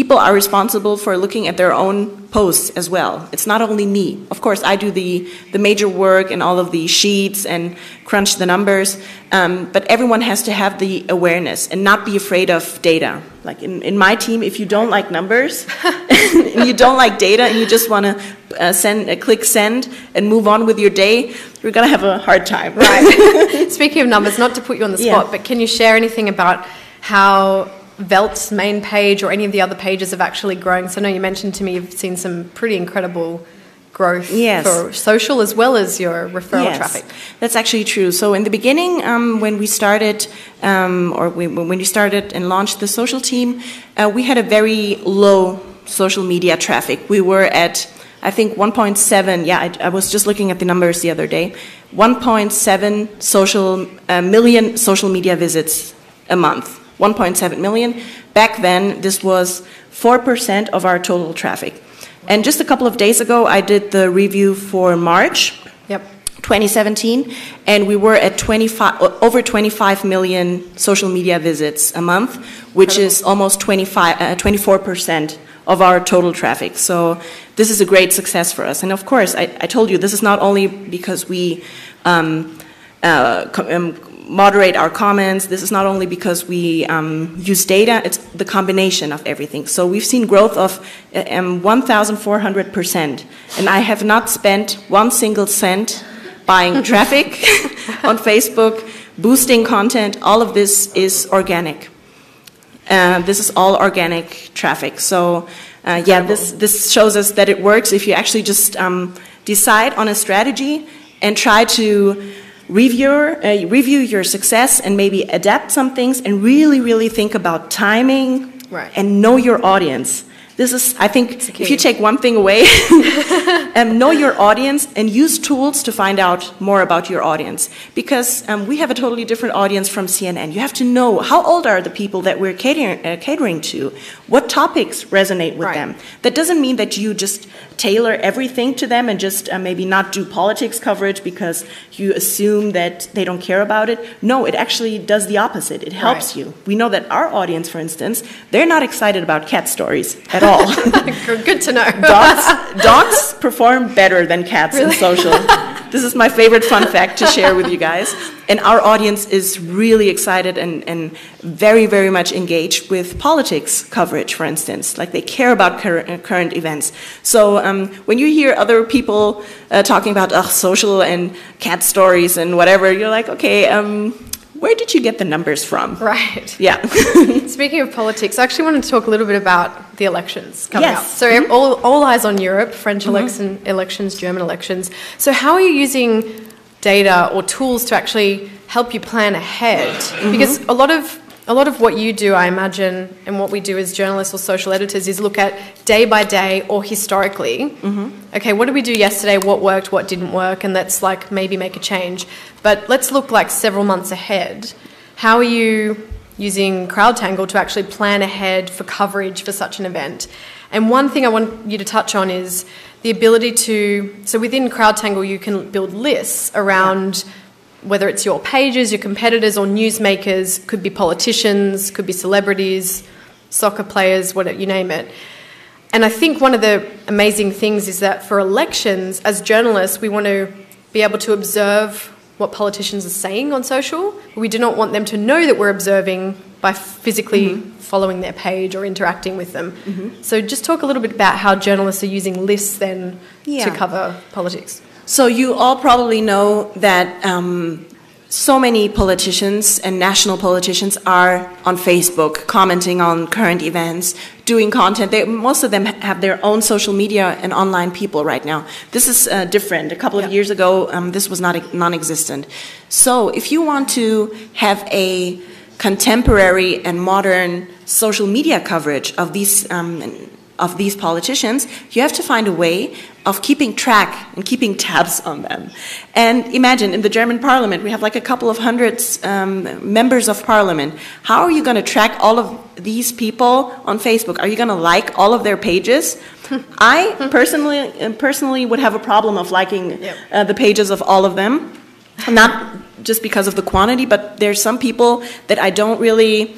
People are responsible for looking at their own posts as well. It's not only me. Of course, I do the major work and all of the sheets and crunch the numbers, but everyone has to have the awareness and not be afraid of data. Like in my team, if you don't like numbers and you don't like data and you just want to click send and move on with your day, you're going to have a hard time. Right. Speaking of numbers, not to put you on the spot, but can you share anything about how Velt's main page or any of the other pages have actually grown? So I know you mentioned to me you've seen some pretty incredible growth for social as well as your referral traffic. That's actually true. So in the beginning, when we started, when we started and launched the social team, we had a very low social media traffic. We were at, I think, 1.7. Yeah, I was just looking at the numbers the other day. 1.7 million social media visits a month. 1.7 million. Back then, this was 4% of our total traffic. And just a couple of days ago, I did the review for March 2017, and we were at over 25 million social media visits a month, which is almost 24% of our total traffic. So this is a great success for us. And of course, I told you, this is not only because we moderate our comments. This is not only because we use data, it's the combination of everything. So we've seen growth of 1,400%. And I have not spent one single cent buying traffic on Facebook, boosting content. All of this is organic. This is all organic traffic. So this shows us that it works if you actually just decide on a strategy and try to review your success and maybe adapt some things and really, really think about timing and know your audience. This is, I think, if you take one thing away, know your audience and use tools to find out more about your audience. Because we have a totally different audience from CNN. You have to know how old are the people that we're catering to, what topics resonate with them. That doesn't mean that you just tailor everything to them and just maybe not do politics coverage because you assume that they don't care about it. No, it actually does the opposite. It helps you. We know that our audience, for instance, they're not excited about cat stories at all. Good to know. Dogs perform better than cats in social. This is my favorite fun fact to share with you guys. And our audience is really excited and very, very much engaged with politics coverage, for instance. Like, they care about current events. So when you hear other people talking about social and cat stories and whatever, you're like, okay, where did you get the numbers from? Right. Yeah. Speaking of politics, I actually wanted to talk a little bit about the elections coming up. So all eyes on Europe, French elections, German elections. So how are you using data or tools to actually help you plan ahead? Because a lot of what you do, I imagine, and what we do as journalists or social editors is look at day by day or historically. Okay, what did we do yesterday? What worked? What didn't work? And let's like maybe make a change. But let's look like several months ahead. How are you using CrowdTangle to actually plan ahead for coverage for such an event? And one thing I want you to touch on is the ability to, so within CrowdTangle you can build lists around whether it's your pages, your competitors or newsmakers, could be politicians, could be celebrities, soccer players, whatever, you name it. And I think one of the amazing things is that for elections, as journalists, we want to be able to observe what politicians are saying on social, but we do not want them to know that we're observing by physically following their page or interacting with them. So just talk a little bit about how journalists are using lists then to cover politics. So you all probably know that so many politicians and national politicians are on Facebook commenting on current events, doing content. Most of them have their own social media and online people right now. This is different. A couple of years ago, this was not non-existent. So if you want to have a contemporary and modern social media coverage of these politicians, you have to find a way of keeping track and keeping tabs on them. And imagine, in the German parliament, we have like a couple of hundreds members of parliament. How are you going to track all of these people on Facebook? Are you going to like all of their pages? I personally would have a problem of liking the pages of all of them, not just because of the quantity, but there's some people that I don't really...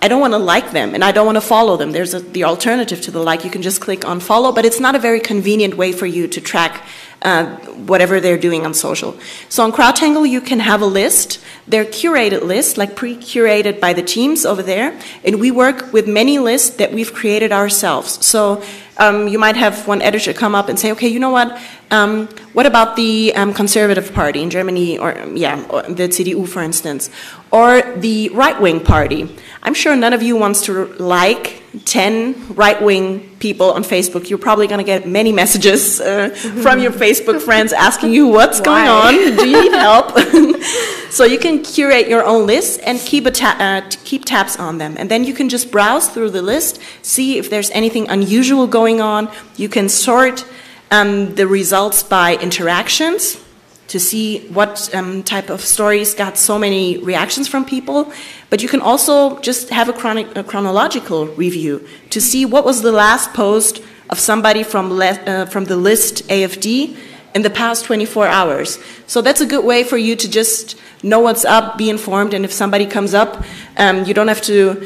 I don't want to like them, and I don't want to follow them. There's the alternative to the like. You can just click on follow, but it's not a very convenient way for you to track whatever they're doing on social. So on CrowdTangle, you can have a list. They're curated lists, like pre-curated by the teams over there, and we work with many lists that we've created ourselves. So you might have one editor come up and say, okay, you know what about the Conservative Party in Germany, or the CDU, for instance, or the right-wing party. I'm sure none of you wants to like 10 right-wing people on Facebook. You're probably going to get many messages from your Facebook friends asking you what's going on, do you need help? So you can curate your own list and keep tabs on them. And then you can just browse through the list, see if there's anything unusual going on. You can sort the results by interactions to see what type of stories got so many reactions from people. But you can also just have a chronological review to see what was the last post of somebody from the list AFD in the past 24 hours. So that's a good way for you to just know what's up, be informed, and if somebody comes up, you don't have to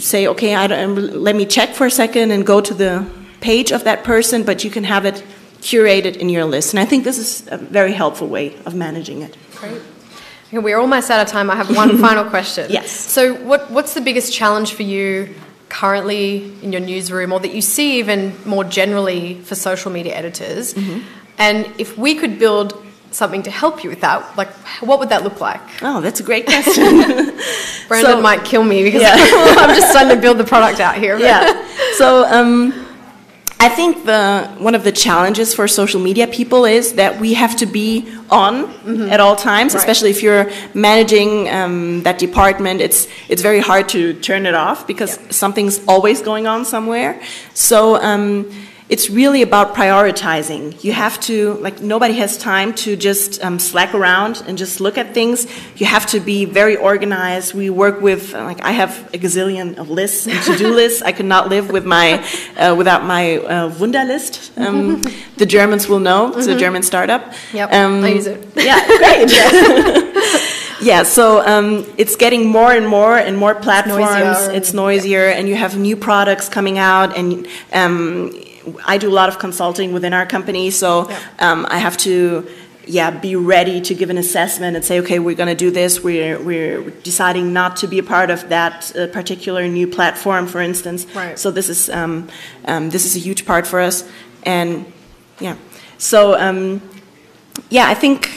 say, okay, let me check for a second and go to the page of that person, but you can have it curated in your list. And I think this is a very helpful way of managing it. Great. Okay, we're almost out of time. I have one final question. Yes. So what's the biggest challenge for you currently in your newsroom, or that you see even more generally for social media editors? And if we could build something to help you with that, like, what would that look like? Oh, that's a great question. Brandon might kill me because I'm just trying to build the product out here. Yeah. So I think one of the challenges for social media people is that we have to be on at all times, especially if you're managing that department. It's very hard to turn it off because something's always going on somewhere. So it's really about prioritizing. You have to, like, nobody has time to just slack around and just look at things. You have to be very organized. We work with, like, I have a gazillion of lists and to-do lists. I could not live with without my Wunderlist. The Germans will know. It's a German startup. Yep, I use it. Yeah, great. Yeah, so it's getting more and more platforms. It's noisier, and you have new products coming out, and I do a lot of consulting within our company, so I have to be ready to give an assessment and say, okay, we're going to do this. We're deciding not to be a part of that particular new platform, for instance. Right. So this is a huge part for us, and I think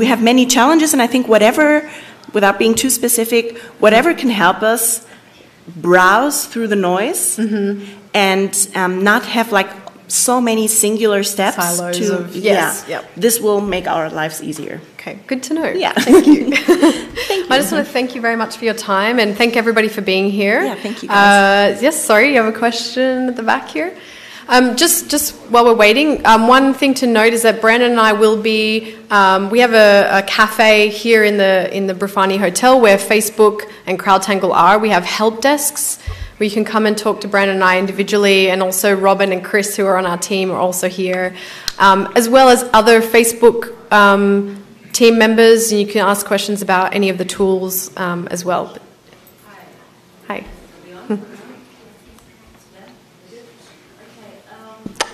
we have many challenges, and I think whatever, without being too specific, whatever can help us browse through the noise and not have like so many singular steps. Silos this will make our lives easier. Okay, good to know. Yeah, thank you. Thank you. I just want to thank you very much for your time and thank everybody for being here. Yeah, thank you guys. Yes, sorry, you have a question at the back here. Just while we're waiting, one thing to note is that Brandon and I will be, we have a cafe here in the Brifani Hotel where Facebook and CrowdTangle are. We have help desks where you can come and talk to Brandon and I individually, and also Robin and Chris, who are on our team, are also here, as well as other Facebook team members, and you can ask questions about any of the tools as well. Hi.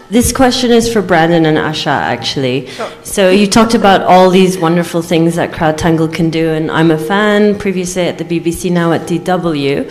This question is for Brandon and Asha, actually. Sure. So you talked about all these wonderful things that CrowdTangle can do, and I'm a fan, previously at the BBC, now at DW.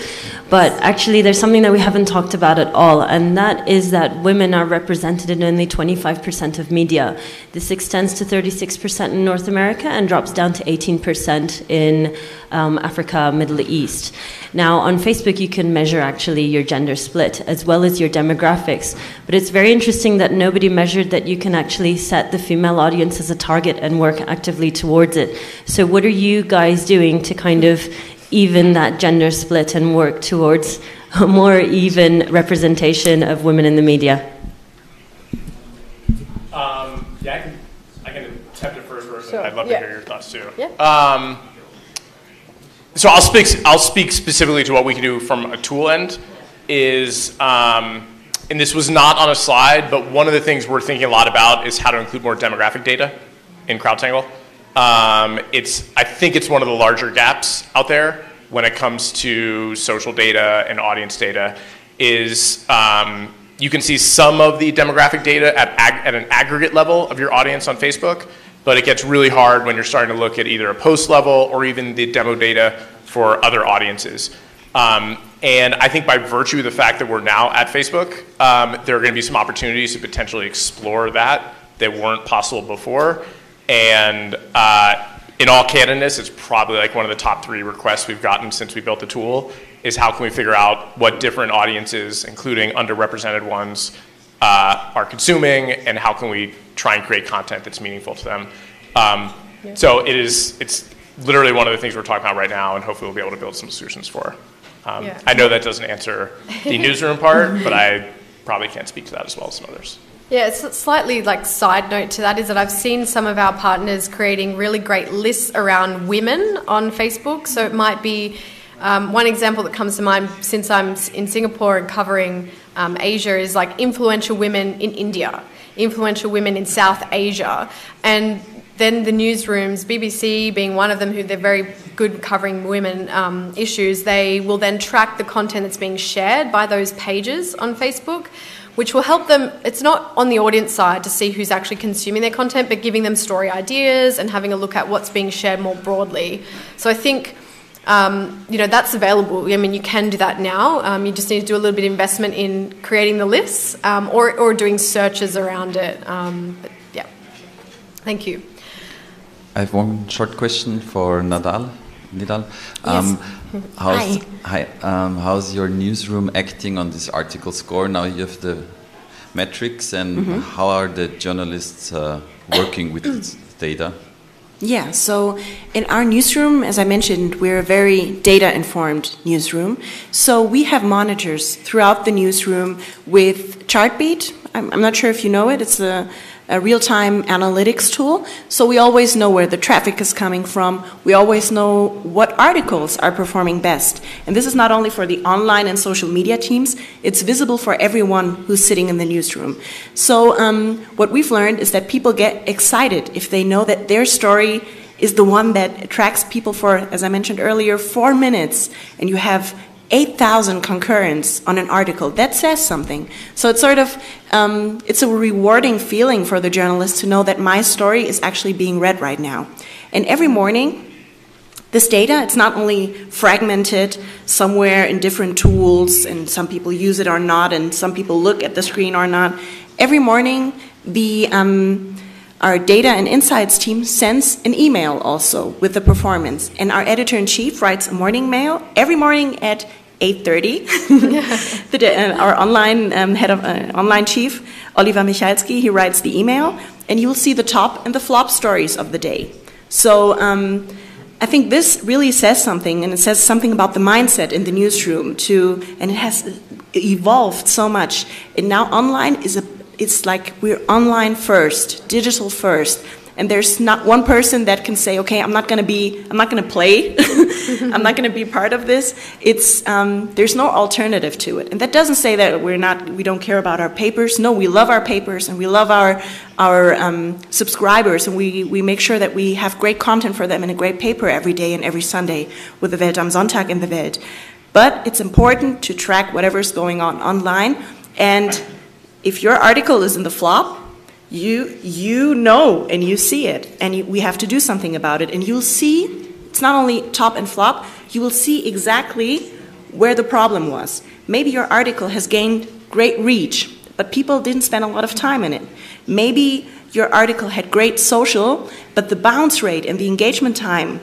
But actually, there's something that we haven't talked about at all, and that is that women are represented in only 25% of media. This extends to 36% in North America and drops down to 18% in Africa, Middle East. Now, on Facebook, you can measure, actually, your gender split, as well as your demographics. But it's very interesting that nobody measured that you can actually set the female audience as a target and work actively towards it. So what are you guys doing to kind of even that gender split and work towards a more even representation of women in the media? Yeah, I can attempt it first, so, I'd love to hear your thoughts too. Yeah. So I'll speak specifically to what we can do from a tool end is, and this was not on a slide, but one of the things we're thinking a lot about is how to include more demographic data in CrowdTangle. I think it's one of the larger gaps out there when it comes to social data and audience data is you can see some of the demographic data at an aggregate level of your audience on Facebook, but it gets really hard when you're starting to look at either a post level or even the demo data for other audiences. And I think by virtue of the fact that we're now at Facebook, there are going to be some opportunities to potentially explore that weren't possible before. And in all candidness, it's probably like one of the top 3 requests we've gotten since we built the tool is how can we figure out what different audiences, including underrepresented ones, are consuming, and how can we try and create content that's meaningful to them. So it's literally one of the things we're talking about right now, and hopefully we'll be able to build some solutions for. I know that doesn't answer the newsroom part, but I probably can't speak to that as well as some others. Yeah, it's a slightly like side note to that is that I've seen some of our partners creating really great lists around women on Facebook. So it might be one example that comes to mind since I'm in Singapore and covering Asia is like influential women in India, influential women in South Asia. And then the newsrooms, BBC being one of them, who they're very good covering women issues, they will then track the content that's being shared by those pages on Facebook, which will help them. It's not on the audience side to see who's actually consuming their content, but giving them story ideas and having a look at what's being shared more broadly. So I think, that's available. I mean, you can do that now. You just need to do a little bit of investment in creating the lists or doing searches around it. Yeah, thank you. I have one short question for Nidal. How's your newsroom acting on this article score? Now you have the metrics, and how are the journalists working with this data? Yeah, so in our newsroom, as I mentioned, we're a very data-informed newsroom. So we have monitors throughout the newsroom with Chartbeat. I'm not sure if you know it. It's a real-time analytics tool, so we always know where the traffic is coming from. We always know what articles are performing best. And this is not only for the online and social media teams, it's visible for everyone who's sitting in the newsroom. So what we've learned is that people get excited if they know that their story is the one that attracts people for, as I mentioned earlier, 4 minutes, and you have 8,000 concurrence on an article. That says something. So it's sort of, it's a rewarding feeling for the journalist to know that my story is actually being read right now. And every morning, this data, it's not only fragmented somewhere in different tools, and some people use it or not, and some people look at the screen or not. Every morning, our data and insights team sends an email also with the performance. And our editor-in-chief writes a morning mail every morning at 8:30. Our online online chief, Oliver Michalski, he writes the email. And you will see the top and the flop stories of the day. So I think this really says something. And it says something about the mindset in the newsroom too. And it has evolved so much. And now online is a It's like we're online first, digital first, And there's not one person that can say, okay, I'm not going to play, I'm not going to be part of this. It's, there's no alternative to it. And that doesn't say that we don't care about our papers. No, we love our papers and we love our subscribers, and we make sure that we have great content for them and a great paper every day and every Sunday with the Welt am Sonntag in the Welt. But it's important to track whatever's going on online, and if your article is in the flop, you know and you see it, and we have to do something about it. And you'll see, it's not only top and flop, you will see exactly where the problem was. Maybe your article has gained great reach, but people didn't spend a lot of time in it. Maybe your article had great social, but the bounce rate and the engagement time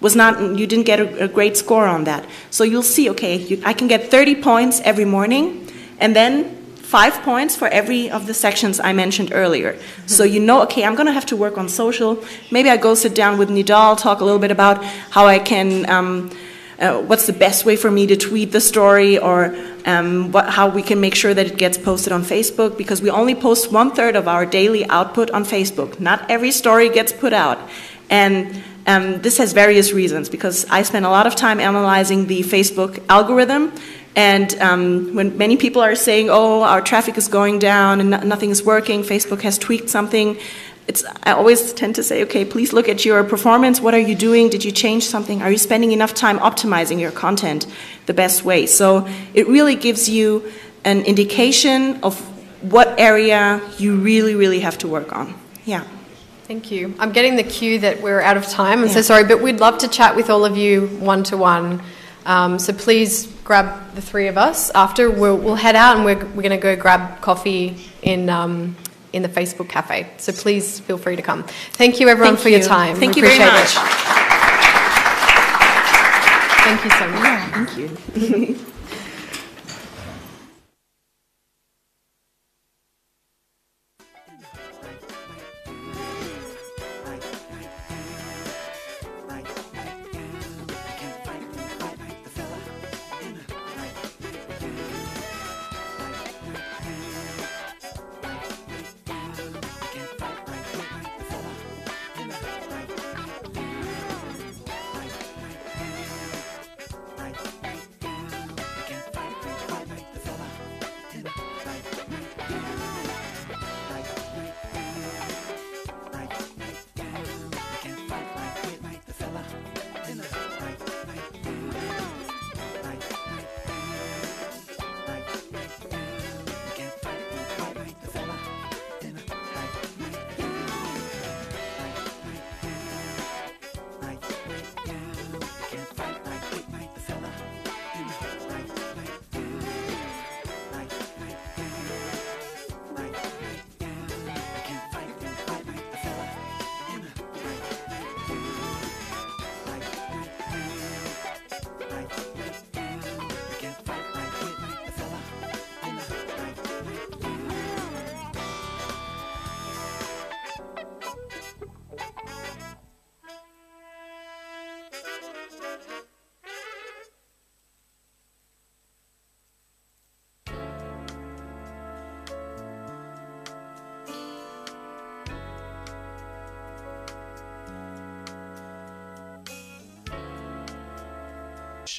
was not, you didn't get a great score on that. So you'll see, okay, I can get 30 points every morning, and then 5 points for every of the sections I mentioned earlier. So you know, okay, I'm going to have to work on social. Maybe I go sit down with Nidal, talk a little bit about how I can, what's the best way for me to tweet the story, or how we can make sure that it gets posted on Facebook, because we only post 1/3 of our daily output on Facebook. Not every story gets put out. And this has various reasons, because I spend a lot of time analyzing the Facebook algorithm. And when many people are saying, oh, our traffic is going down and nothing is working, Facebook has tweaked something, I always tend to say, okay, please look at your performance. What are you doing? Did you change something? Are you spending enough time optimizing your content the best way? So it really gives you an indication of what area you really, really have to work on. Yeah. Thank you. I'm getting the cue that we're out of time. I'm so sorry, but we'd love to chat with all of you one-to-one. So please grab the three of us after. We'll head out, and we're going to go grab coffee in the Facebook cafe. So please feel free to come. Thank you, everyone, for your time. Thank you very much. Thank you so much. Yeah, thank you.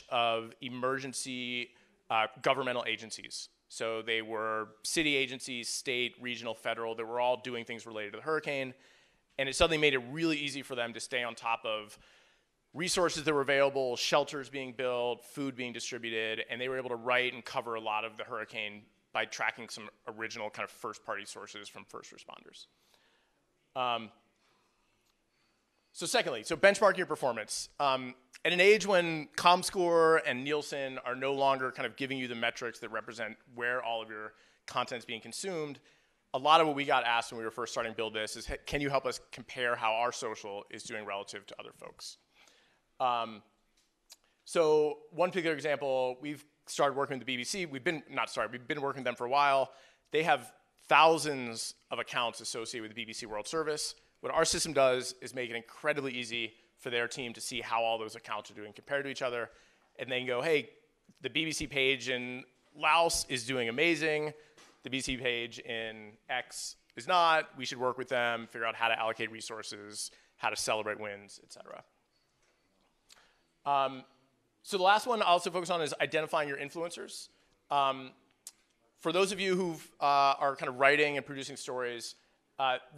Of emergency governmental agencies. So they were city agencies, state, regional, federal, that were all doing things related to the hurricane. And it suddenly made it really easy for them to stay on top of resources that were available, shelters being built, food being distributed, and they were able to write and cover a lot of the hurricane by tracking some original kind of first-party sources from first responders. So secondly, benchmark your performance. At an age when ComScore and Nielsen are no longer kind of giving you the metrics that represent where all of your content's being consumed, a lot of what we got asked when we were first starting to build this is, can you help us compare how our social is doing relative to other folks? So one particular example, we've started working with the BBC. We've been working with them for a while. They have thousands of accounts associated with the BBC World Service. What our system does is make it incredibly easy for their team to see how all those accounts are doing compared to each other. And they can go, hey, the BBC page in Laos is doing amazing. The BBC page in X is not. We should work with them, figure out how to allocate resources, how to celebrate wins, et cetera. So the last one I'll also focus on is identifying your influencers. For those of you who are kind of writing and producing stories,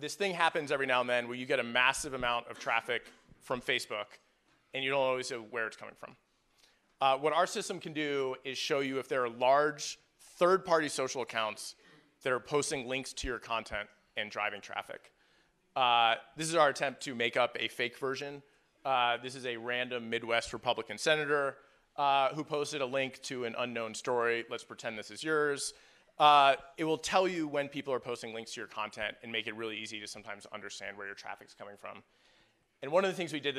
this thing happens every now and then where you get a massive amount of traffic from Facebook, and you don't always know where it's coming from. What our system can do is show you if there are large third-party social accounts that are posting links to your content and driving traffic. This is our attempt to make up a fake version. This is a random Midwest Republican senator who posted a link to an unknown story. Let's pretend this is yours. It will tell you when people are posting links to your content and make it really easy to sometimes understand where your traffic's coming from. And one of the things we did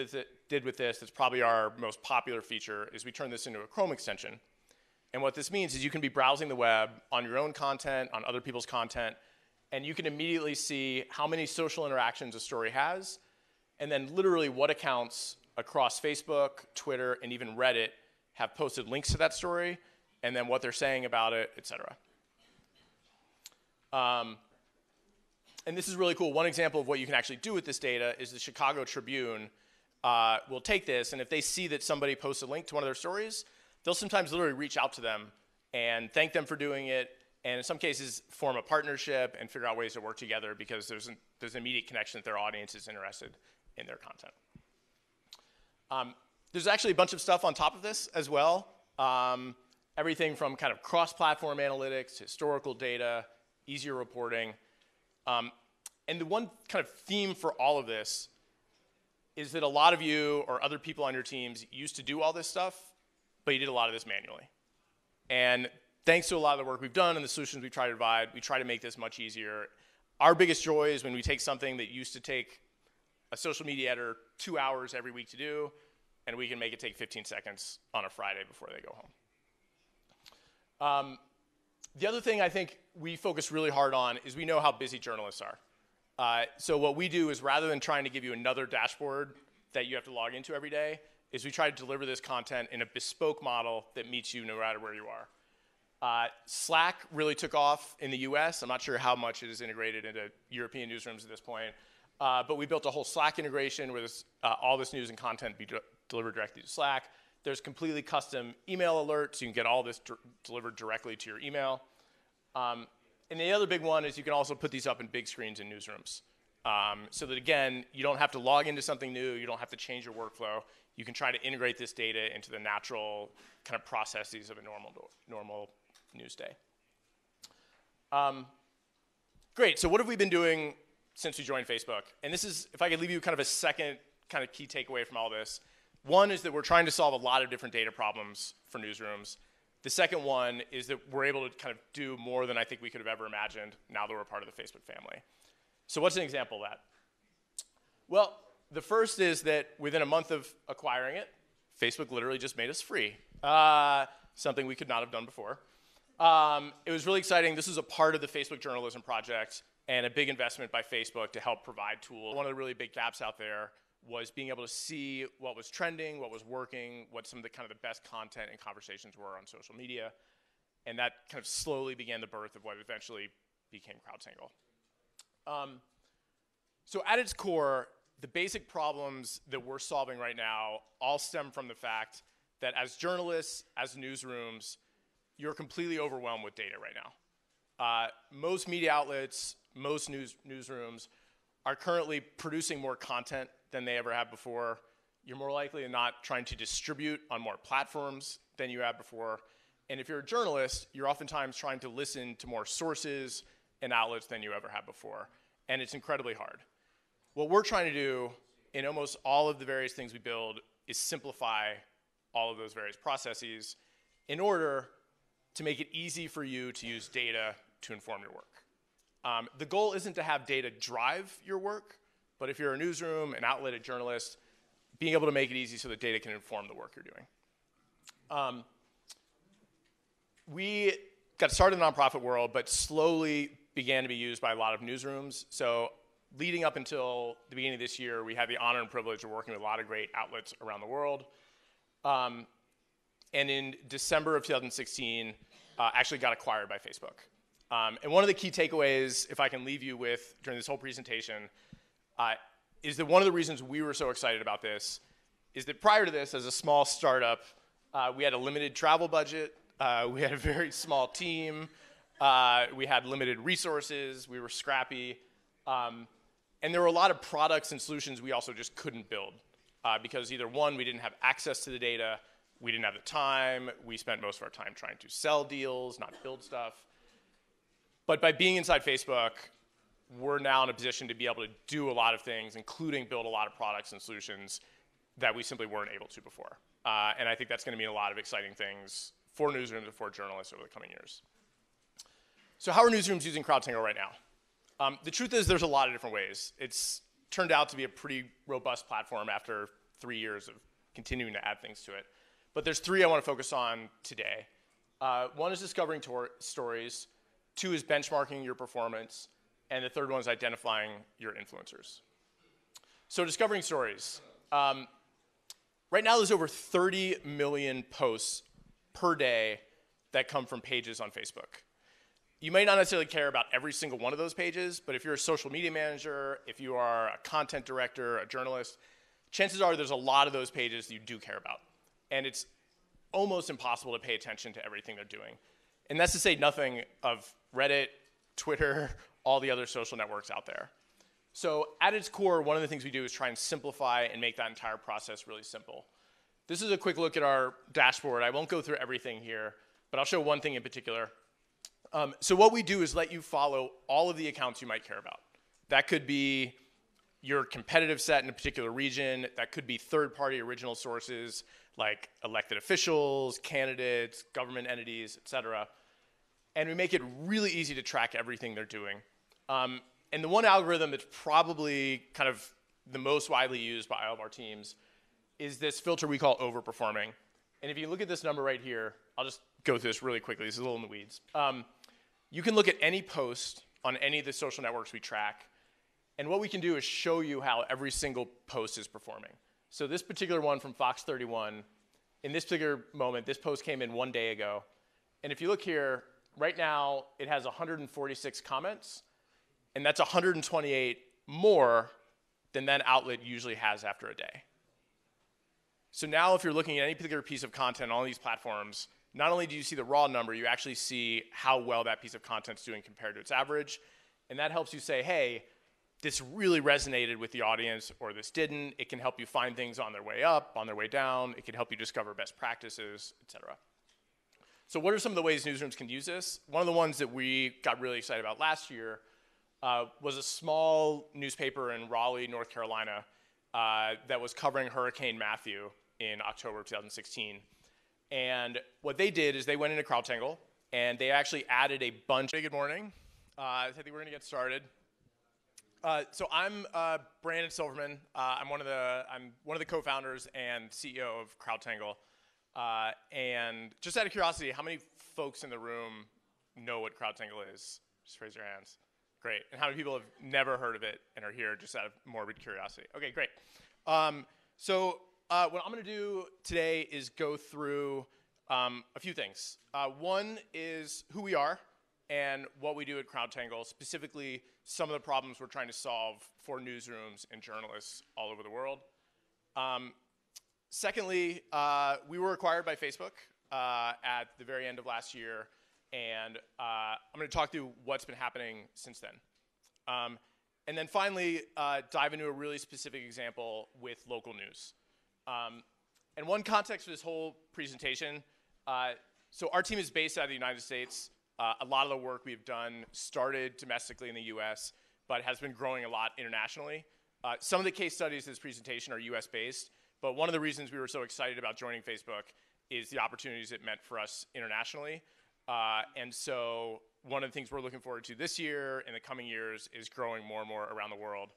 with this that's probably our most popular feature is we turned this into a Chrome extension. And what this means is you can be browsing the web on your own content, on other people's content, and you can immediately see how many social interactions a story has, and then literally what accounts across Facebook, Twitter, and even Reddit have posted links to that story, and then what they're saying about it, et cetera. And this is really cool. One example of what you can actually do with this data is the Chicago Tribune will take this, and if they see that somebody posts a link to one of their stories, they'll sometimes literally reach out to them and thank them for doing it, and in some cases form a partnership and figure out ways to work together because there's an immediate connection that their audience is interested in their content. There's actually a bunch of stuff on top of this as well. Everything from kind of cross-platform analytics, historical data, easier reporting. And the one kind of theme for all of this is that a lot of you or other people on your teams used to do all this stuff, but you did a lot of this manually. And thanks to a lot of the work we've done and the solutions we try to provide, we try to make this much easier. Our biggest joy is when we take something that used to take a social media editor 2 hours every week to do, and we can make it take 15 seconds on a Friday before they go home. The other thing I think we focus really hard on is we know how busy journalists are. So what we do is rather than trying to give you another dashboard that you have to log into every day, is we try to deliver this content in a bespoke model that meets you no matter where you are. Slack really took off in the US. I'm not sure how much it is integrated into European newsrooms at this point. But we built a whole Slack integration where this, all this news and content be delivered directly to Slack. There's completely custom email alerts. You can get all this delivered directly to your email. And the other big one is you can also put these up in big screens in newsrooms. So that, again, you don't have to log into something new. You don't have to change your workflow. You can try to integrate this data into the natural kind of processes of a normal news day. Great. So what have we been doing since we joined Facebook? And this is, if I could leave you kind of a second kind of key takeaway from all this. One is that we're trying to solve a lot of different data problems for newsrooms. The second one is that we're able to kind of do more than I think we could have ever imagined now that we're part of the Facebook family. So what's an example of that? Well, the first is that within a month of acquiring it, Facebook literally just made us free, something we could not have done before. It was really exciting. This was a part of the Facebook Journalism Project and a big investment by Facebook to help provide tools. One of the really big gaps out there was being able to see what was trending, what was working, what some of the kind of the best content and conversations were on social media. And that kind of slowly began the birth of what eventually became CrowdTangle. So at its core, the basic problems that we're solving right now all stem from the fact that as journalists, as newsrooms, you're completely overwhelmed with data right now. Most media outlets, most newsrooms are currently producing more content than they ever have before. You're more likely than not trying to distribute on more platforms than you have before. And if you're a journalist, you're oftentimes trying to listen to more sources and outlets than you ever have before. And it's incredibly hard. What we're trying to do in almost all of the various things we build is simplify all of those various processes in order to make it easy for you to use data to inform your work. The goal isn't to have data drive your work, but if you're a newsroom, an outlet, a journalist, being able to make it easy so that data can inform the work you're doing. We got started in the nonprofit world, but slowly began to be used by a lot of newsrooms. So leading up until the beginning of this year, we had the honor and privilege of working with a lot of great outlets around the world. And in December of 2016, actually got acquired by Facebook. And one of the key takeaways, if I can leave you with during this whole presentation, is that one of the reasons we were so excited about this is that prior to this, as a small startup, we had a limited travel budget, we had a very small team, we had limited resources, we were scrappy, and there were a lot of products and solutions we also just couldn't build because either one, we didn't have access to the data, we didn't have the time, we spent most of our time trying to sell deals, not build stuff. But by being inside Facebook, we're now in a position to be able to do a lot of things, including build a lot of products and solutions that we simply weren't able to before. And I think that's going to mean a lot of exciting things for newsrooms and for journalists over the coming years. So how are newsrooms using CrowdTangle right now? The truth is there's a lot of different ways. It's turned out to be a pretty robust platform after 3 years of continuing to add things to it. But there's three I want to focus on today. One is discovering stories, two is benchmarking your performance, and the third one is identifying your influencers. So discovering stories. Right now, there's over 30 million posts per day that come from pages on Facebook. You may not necessarily care about every single one of those pages, but if you're a social media manager, if you are a content director, a journalist, chances are there's a lot of those pages that you do care about. And it's almost impossible to pay attention to everything they're doing. And that's to say nothing of Reddit, Twitter, all the other social networks out there. So at its core, one of the things we do is try and simplify and make that entire process really simple. This is a quick look at our dashboard. I won't go through everything here, but I'll show one thing in particular. So what we do is let you follow all of the accounts you might care about. That could be your competitive set in a particular region. That could be third-party original sources like elected officials, candidates, government entities, et cetera. And we make it really easy to track everything they're doing. And the one algorithm that's probably kind of the most widely used by all of our teams is this filter we call overperforming. And if you look at this number right here, I'll just go through this really quickly. This is a little in the weeds. You can look at any post on any of the social networks we track. And what we can do is show you how every single post is performing. So this particular one from Fox 31, in this particular moment, this post came in one day ago. And if you look here, right now, it has 146 comments. And that's 128 more than that outlet usually has after a day. So now if you're looking at any particular piece of content on these platforms, not only do you see the raw number, you actually see how well that piece of content's doing compared to its average. And that helps you say, hey, this really resonated with the audience or this didn't. It can help you find things on their way up, on their way down. It can help you discover best practices, et cetera. So what are some of the ways newsrooms can use this? One of the ones that we got really excited about last year was a small newspaper in Raleigh, North Carolina, that was covering Hurricane Matthew in October of 2016. And what they did is they went into CrowdTangle, and they actually added a bunch. Hey, good morning. I think we're going to get started. So I'm Brandon Silverman. I'm one of the co-founders and CEO of CrowdTangle. And just out of curiosity, how many folks in the room know what CrowdTangle is? Just raise your hands. Great. And how many people have never heard of it and are here just out of morbid curiosity? Okay, great. So what I'm going to do today is go through a few things. One is who we are and what we do at CrowdTangle, specifically some of the problems we're trying to solve for newsrooms and journalists all over the world. Secondly, we were acquired by Facebook at the very end of last year. And I'm going to talk through what's been happening since then. And then finally, dive into a really specific example with local news. And one context for this whole presentation, so our team is based out of the United States. A lot of the work we've done started domestically in the US, but has been growing a lot internationally. Some of the case studies in this presentation are US based, but one of the reasons we were so excited about joining Facebook is the opportunities it meant for us internationally. And so one of the things we're looking forward to this year and the coming years is growing more and more around the world.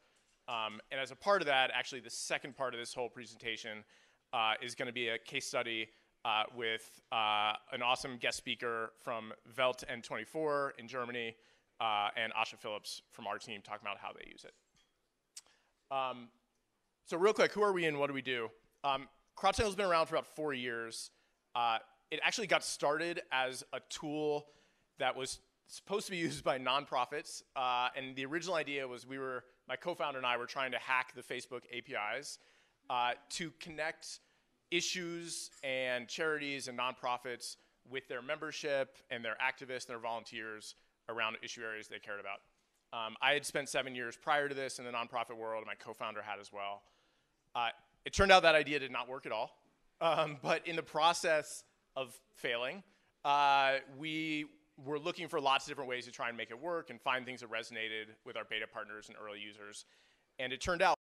And as a part of that, actually the second part of this whole presentation is going to be a case study with an awesome guest speaker from Welt N24 in Germany and Asha Phillips from our team talking about how they use it. So real quick, who are we and what do we do? CrowdTangle has been around for about 4 years. It actually got started as a tool that was supposed to be used by nonprofits, and the original idea was my co-founder and I were trying to hack the Facebook APIs to connect issues and charities and nonprofits with their membership and their activists and their volunteers around issue areas they cared about. I had spent 7 years prior to this in the nonprofit world, and my co-founder had as well. It turned out that idea did not work at all, but in the process of failing, we're looking for lots of different ways to try and make it work and find things that resonated with our beta partners and early users. And it turned out